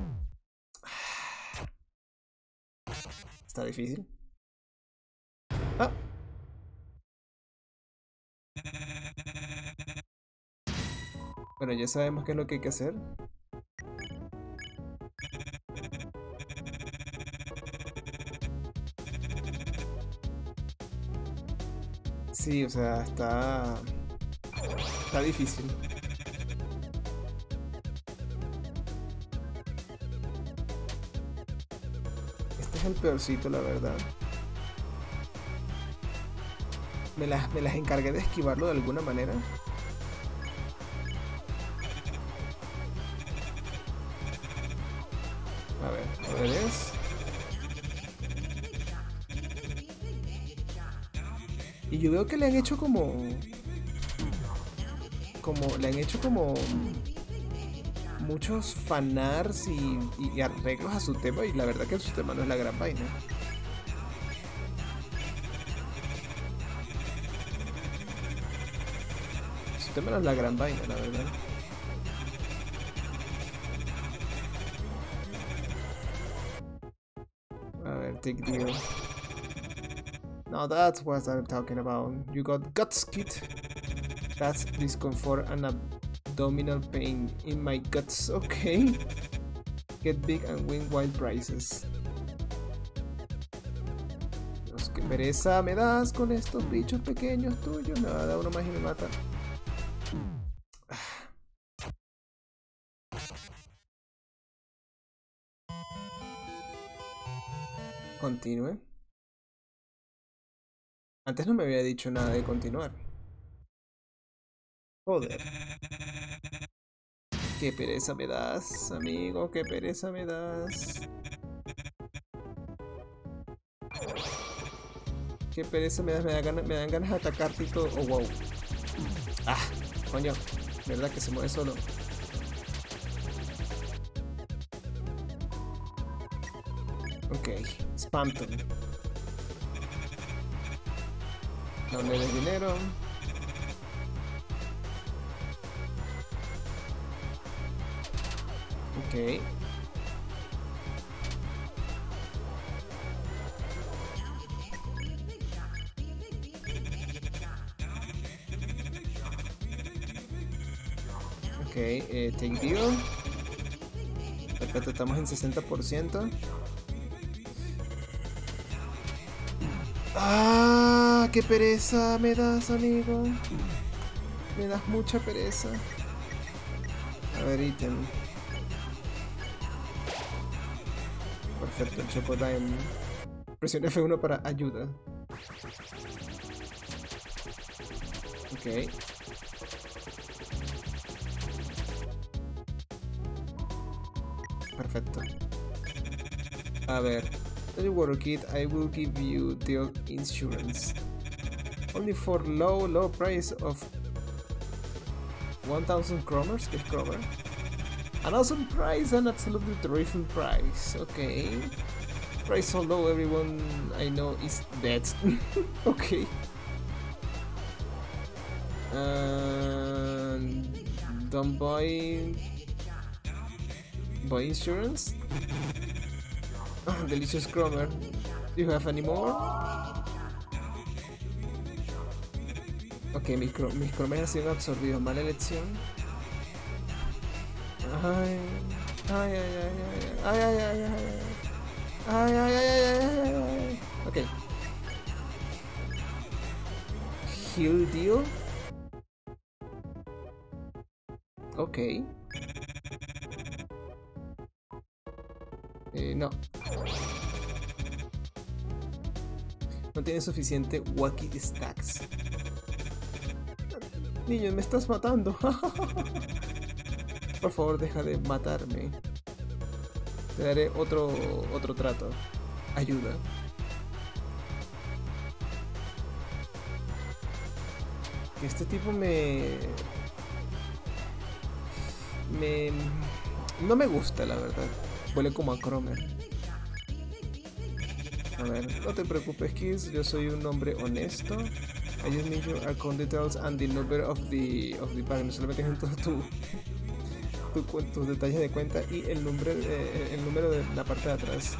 Está difícil. Ah. Bueno, ya sabemos qué es lo que hay que hacer. Sí, o sea, está difícil. Este es el peorcito, la verdad. Me las encargué de esquivarlo de alguna manera. A ver es... Y yo veo que le han hecho como muchos fanarts y arreglos a su tema, y la verdad que su tema no es la gran vaina. Su tema no es la gran vaina, la verdad. big deal. Now that's what I'm talking about. You got guts, kid. That's discomfort and abdominal pain in my guts, okay? Get big and win wild prizes. Dios, qué pereza me das con estos bichos pequeños tuyos. Me va a dar uno más y me mata. Continúe. Antes no me había dicho nada de continuar. Joder. Qué pereza me das, amigo, qué pereza me das. Qué pereza me das, me dan ganas de atacarte y todo. Oh, wow. Ah, coño. ¿Verdad que se mueve solo? Ok, Spamton. No le des dinero. Ok. Ok, take deal. Perfecto, estamos en 60%. ¡Ah! ¡Qué pereza me das, amigo! Me das mucha pereza. A ver, ítem. Perfecto, el Chocodime. Presiona F1 para ayuda. Ok. Perfecto. A ver. Don't worry, kid, I will give you the insurance. Only for low price of 1000 cromers, get cromer. An awesome price, an absolutely terrific price, okay. Price so low, everyone I know is dead. Okay. Don't buy insurance? Delicious Cromer. Do you have any more? Ok, mis cromes han sido absorbidos. Mala elección. Ay, ay, ay, ay, ay, ay, ay, ay, ay, ay, ay. Ok. Heal deal. Ok. No. No tiene suficiente wacky stacks. Niño, me estás matando. Por favor, deja de matarme. Te daré otro trato. Ayuda. Este tipo no me gusta, la verdad. Huele como a Cromer. A ver, no te preocupes, kids. Yo soy un hombre honesto. I just need your account details and the number of the bank. No solamente dejan todos tus detalles de cuenta y el número de la parte de atrás.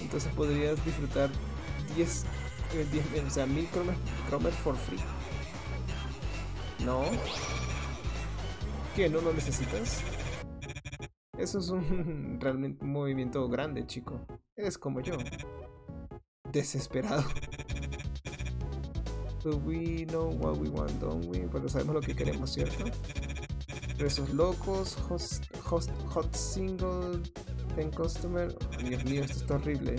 Entonces podrías disfrutar 1000 Cromer for free. No. ¿Qué? ¿No lo necesitas? Eso es realmente un movimiento grande, chico. Eres como yo. Desesperado. But we know what we want, don't we? Pero sabemos lo que queremos, ¿cierto? Presos locos, hot single, ten customer. Oh, Dios mío, esto está horrible.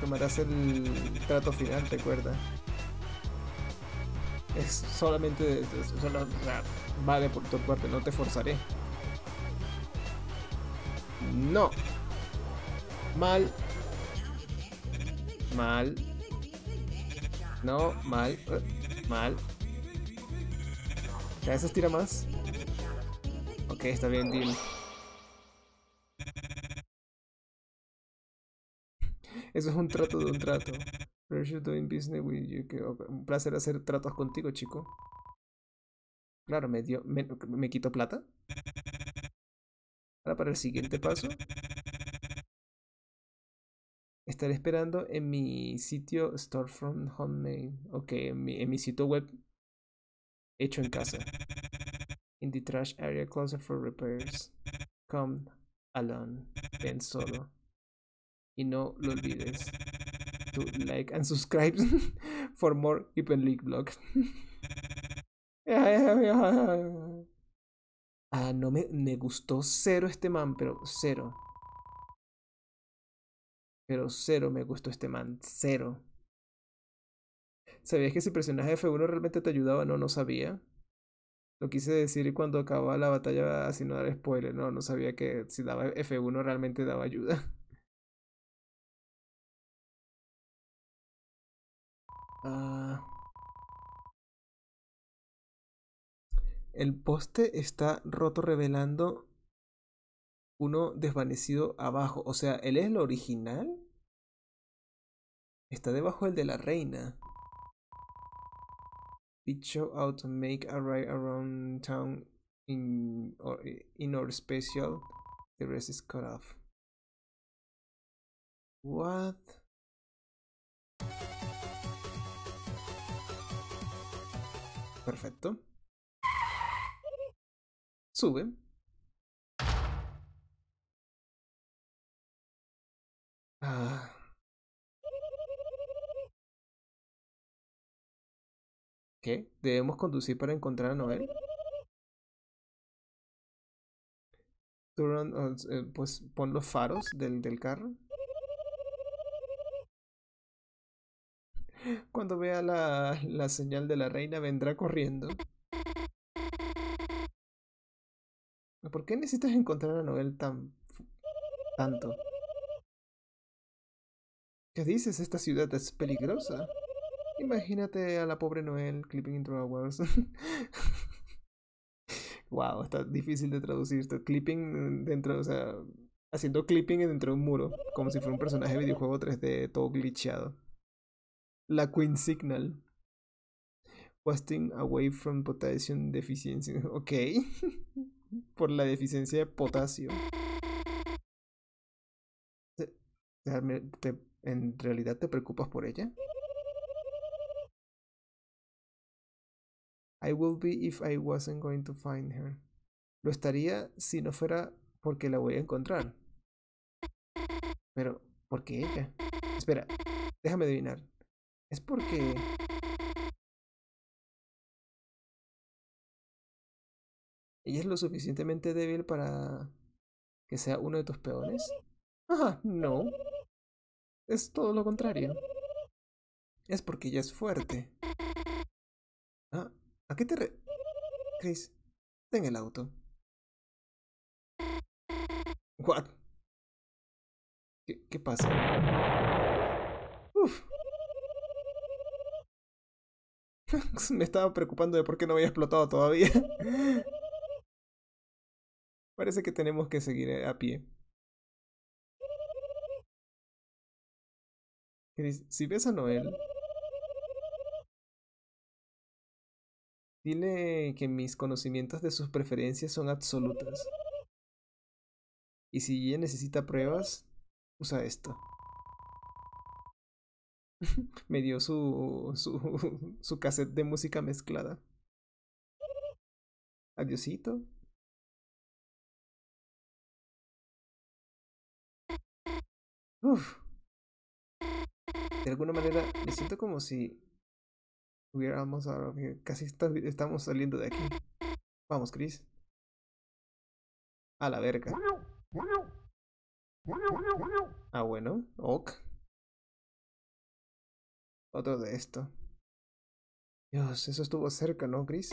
Tomarás el trato final, recuerda. Es solamente... vale por tu parte, no te forzaré. No. Mal. Mal. No, mal. Mal. ¿Cada vez estira más? Ok, está bien, deal. Eso es un trato de un trato. Pleasure doing business with you. Un placer hacer tratos contigo, chico. Claro, me quitó plata. Ahora para el siguiente paso, estaré esperando en mi sitio Store from Home. Ok, en mi sitio web hecho en casa. In the trash area closet for repairs. Come alone. Ven solo. Y no lo olvides to like and subscribe for more Open League blogs. Ah, no me gustó cero este man, pero cero. Pero cero me gustó este man, cero. ¿Sabías que si presionas F1 realmente te ayudaba? No, no sabía. Lo quise decir cuando acababa la batalla, así no dar spoiler. No, no sabía que si daba F1 realmente daba ayuda. El poste está roto revelando uno desvanecido abajo. O sea, ¿él es el original? Está debajo el de la reina. It show how to make a ride around town in our special. The rest is cut off. What? Perfecto. Sube. Ah. ¿Qué? ¿Debemos conducir para encontrar a Noelle? Pues pon los faros del carro. Cuando vea la señal de la reina vendrá corriendo. ¿Por qué necesitas encontrar a Noelle tanto? ¿Qué dices? Esta ciudad es peligrosa. Imagínate a la pobre Noelle clipping into a wall. Wow, está difícil de traducir esto. Clipping dentro, o sea, haciendo clipping dentro de un muro, como si fuera un personaje de videojuego 3D todo glitchado. La Queen Signal. Wasting away from potassium deficiency. Ok. Por la deficiencia de potasio. ¿En realidad te preocupas por ella? I will be if I wasn't going to find her. Lo estaría si no fuera porque la voy a encontrar. Pero, ¿por qué ella? Espera, déjame adivinar. Es porque... ¿Ella es lo suficientemente débil para que sea uno de tus peones? Ajá, no. Es todo lo contrario. Es porque ella es fuerte. Ah, ¿a qué te Chris, ten el auto. What? ¿Qué pasa? Uf. Me estaba preocupando de por qué no había explotado todavía. Parece que tenemos que seguir a pie. Si ves a Noelle, dile que mis conocimientos de sus preferencias son absolutas. Y si ella necesita pruebas, usa esto. Me dio su cassette de música mezclada. Adiosito. Uf. De alguna manera me siento como si hubiéramos ahora casi estamos saliendo de aquí. Vamos, Chris. A la verga. Ah, bueno. Ok. Otro de esto. Dios, eso estuvo cerca, ¿no, Chris?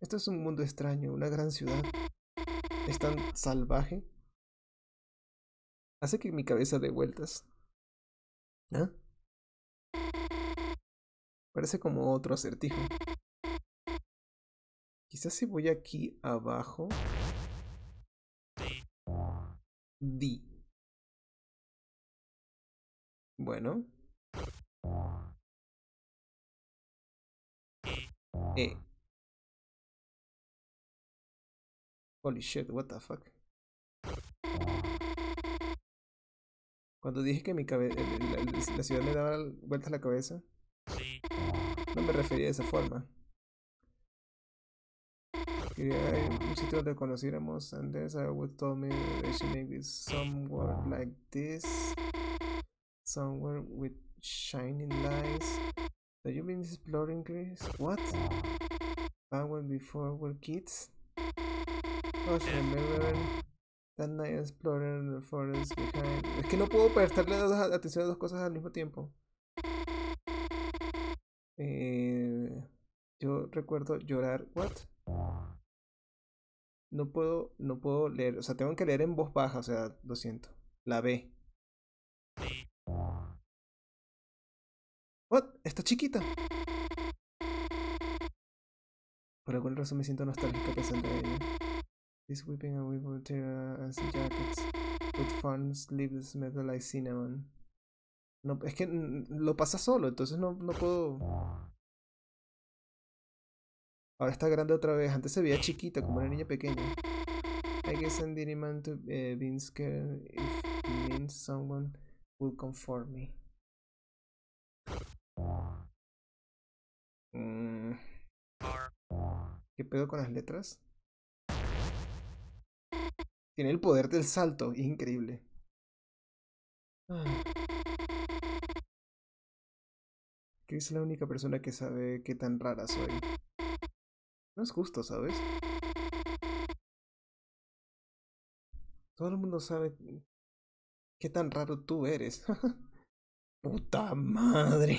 Esto es un mundo extraño, una gran ciudad. Es tan salvaje. Hace que mi cabeza dé vueltas. ¿Ah? Parece como otro acertijo. Quizás si voy aquí abajo. D. Bueno. E. Holy shit, what the fuck. Cuando dije que mi cabeza, la ciudad me daba vueltas la cabeza, no me refería de esa forma. Quería un sitio donde conociéramos. And this, I would tell me that she may be somewhere like this, somewhere with shining lights. Have you been exploring, Chris? What? I went before we were kids. Oh, she remembered that night exploring the forest behind. Es que no puedo prestarle atención a dos cosas al mismo tiempo. Yo recuerdo llorar. What? No puedo leer, o sea, tengo que leer en voz baja, o sea, lo siento. La B. What? Está chiquita. Por alguna razón me siento nostálgica pensando en ella. This weeping and weeping tear as jackets with fun sleeves smell like cinnamon. No, es que lo pasa solo, entonces no puedo. Ahora está grande otra vez, antes se veía chiquita, como una niña pequeña. I guess I didn't mean to be scared if it means someone would comfort me. ¿Qué pedo con las letras? Tiene el poder del salto, es increíble. Chris es la única persona que sabe qué tan rara soy. No es justo, ¿sabes? Todo el mundo sabe qué tan raro tú eres. ¡Puta madre!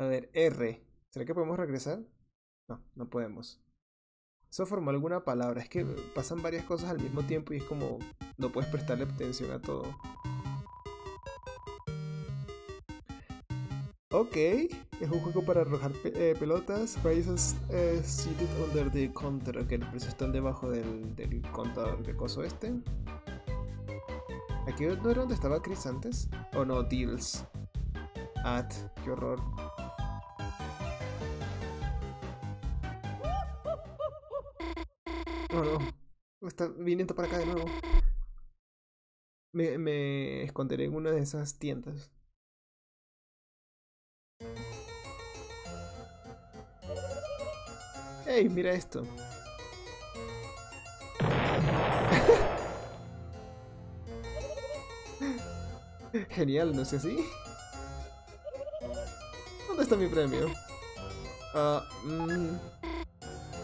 A ver, R. ¿Será que podemos regresar? No, no podemos. Eso formó alguna palabra. Es que pasan varias cosas al mismo tiempo y es como... no puedes prestarle atención a todo. Ok, es un juego para arrojar pelotas. Prices seated under the counter. Ok, los precios están debajo del contador de coso este. Aquí no era donde estaba Chris antes. Oh no, deals. At, qué horror. No, no, está viniendo para acá de nuevo. Me esconderé en una de esas tiendas. ¡Ey! Mira esto. Genial, ¿no es así? ¿Dónde está mi premio?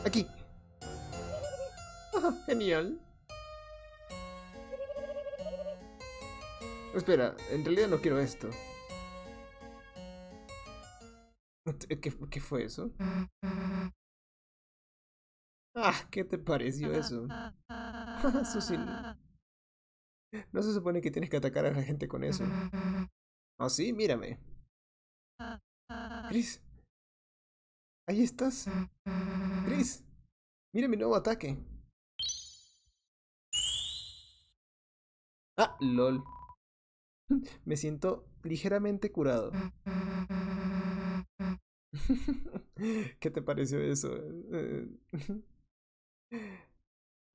Aquí. Genial. Espera, en realidad no quiero esto. ¿Qué fue eso? Ah, ¿qué te pareció eso? Susie, no se supone que tienes que atacar a la gente con eso. ¿Ah, sí? Mírame. Chris. Ahí estás. Chris. Mira mi nuevo ataque. Ah, lol. Me siento ligeramente curado. ¿Qué te pareció eso?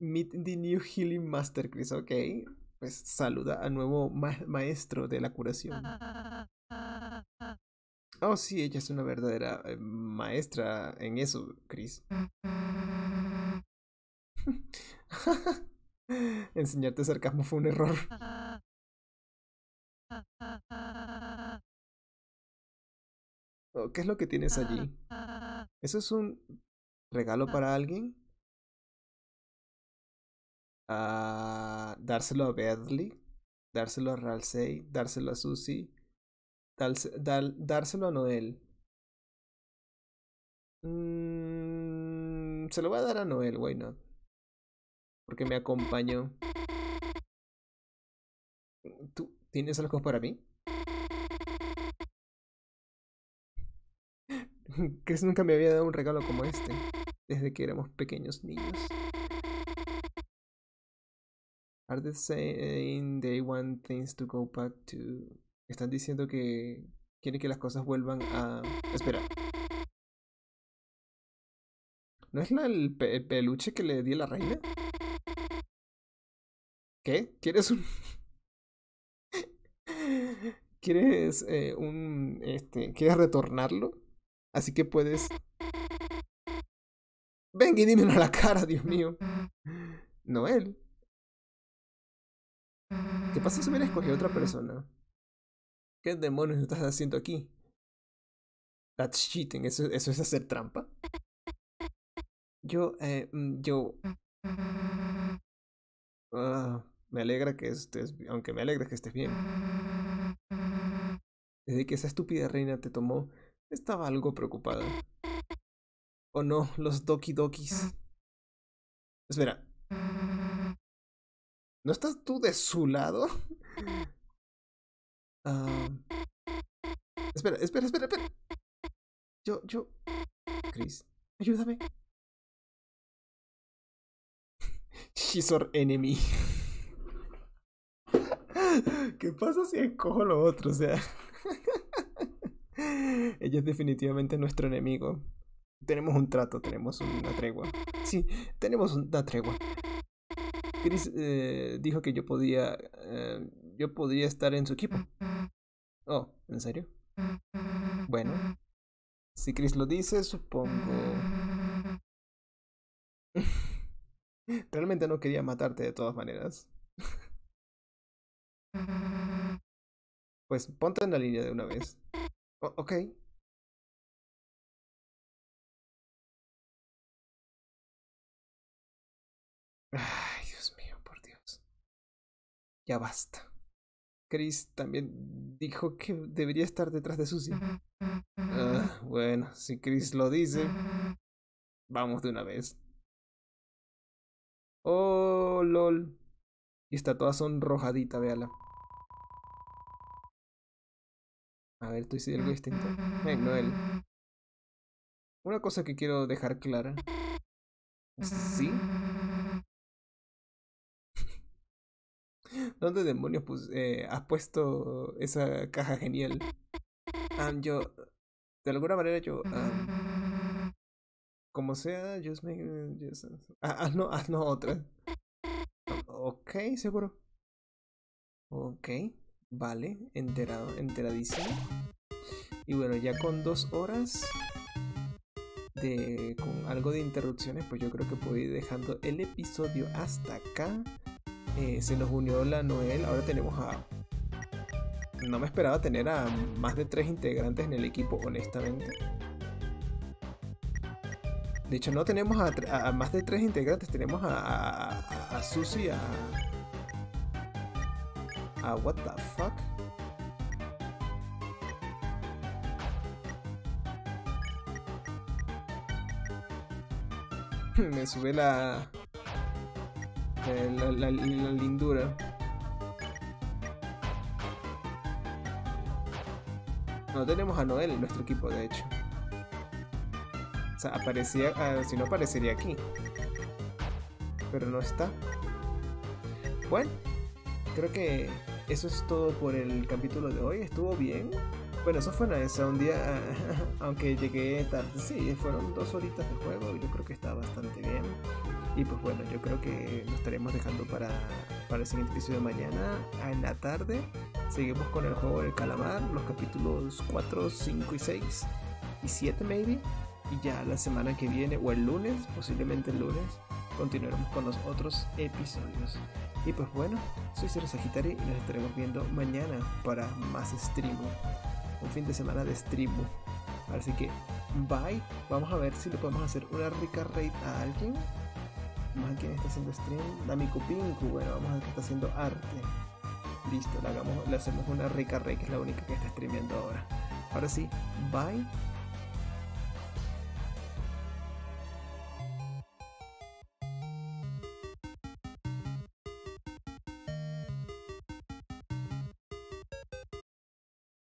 Meet the new healing master, Chris. Ok, pues saluda al nuevo maestro de la curación. Oh sí, ella es una verdadera maestra en eso, Chris. Enseñarte sarcasmo fue un error. Oh, ¿qué es lo que tienes allí? ¿Eso es un regalo para alguien? Dárselo a Berdie, dárselo a Ralsei, dárselo a Susie, dárselo a Noelle. Se lo voy a dar a Noelle, why not? Porque me acompañó. ¿Tú tienes algo para mí? Chris nunca me había dado un regalo como este, desde que éramos pequeños niños. Are they saying they want things to go back to? Están diciendo que quieren que las cosas vuelvan a... Espera. ¿No es el peluche que le di a la reina? ¿Qué? ¿Quieres un...? ¿Quieres ¿Quieres retornarlo? Así que puedes... Ven y dímelo a la cara, Dios mío. Noelle. ¿Qué pasa si hubiera escogido otra persona? ¿Qué demonios estás haciendo aquí? That's cheating. ¿Eso es hacer trampa? Me alegra que estés... Aunque me alegra que estés bien. Desde que esa estúpida reina te tomó, estaba algo preocupada. Oh no, los Doki Dokis. Espera. ¿No estás tú de su lado? Espera. Chris, ayúdame. She's our enemy. ¿Qué pasa si escojo lo otro? O sea... Ella es definitivamente nuestro enemigo. Tenemos un trato, tenemos una tregua. Sí, tenemos una tregua. Chris dijo que yo podría estar en su equipo. Oh, ¿en serio? Bueno, si Chris lo dice, supongo... Realmente no quería matarte de todas maneras. Pues ponte en la línea de una vez. Oh, ok. Ay, Dios mío, por Dios. Ya basta. Chris también dijo que debería estar detrás de Susie. Bueno, si Chris lo dice, vamos de una vez. Oh, lol. Y está toda sonrojadita, véala. A ver, tú hiciste algo distinto. Ven, Noelle. Una cosa que quiero dejar clara. ¿Sí? ¿Dónde demonios has puesto esa caja genial? De alguna manera yo... como sea, haznos otra. Ok, seguro. Ok, vale, enteradísimo. Y bueno, ya con 2 horas... con algo de interrupciones, pues yo creo que puedo ir dejando el episodio hasta acá. Se nos unió la Noelle. Ahora tenemos a... No me esperaba tener a más de 3 integrantes en el equipo, honestamente. De hecho, no tenemos a más de 3 integrantes. Tenemos a Susie, a what the fuck. Me sube la lindura. No tenemos a Noelle en nuestro equipo, de hecho. O sea, aparecía, si no aparecería aquí. Pero no está. Bueno, creo que eso es todo por el capítulo de hoy. Estuvo bien. Bueno, eso fue un día, aunque llegué tarde. Sí, fueron 2 horitas de juego. Yo creo que está bastante bien. Y pues bueno, yo creo que nos estaremos dejando para el siguiente episodio de mañana. En la tarde seguimos con el juego del calamar, los capítulos 4, 5 y 6 y 7 maybe. Y ya la semana que viene, o el lunes, posiblemente el lunes, continuaremos con los otros episodios. Y pues bueno, soy ZeroSagitary y nos estaremos viendo mañana para más stream. Un fin de semana de stream. Así que, bye. Vamos a ver si le podemos hacer una rica raid a alguien. Vamos a quien está haciendo stream. Dami Cupinku. Bueno, vamos a ver que está haciendo arte. Listo, le hacemos una rica raid, que es la única que está streameando ahora. Ahora sí, bye.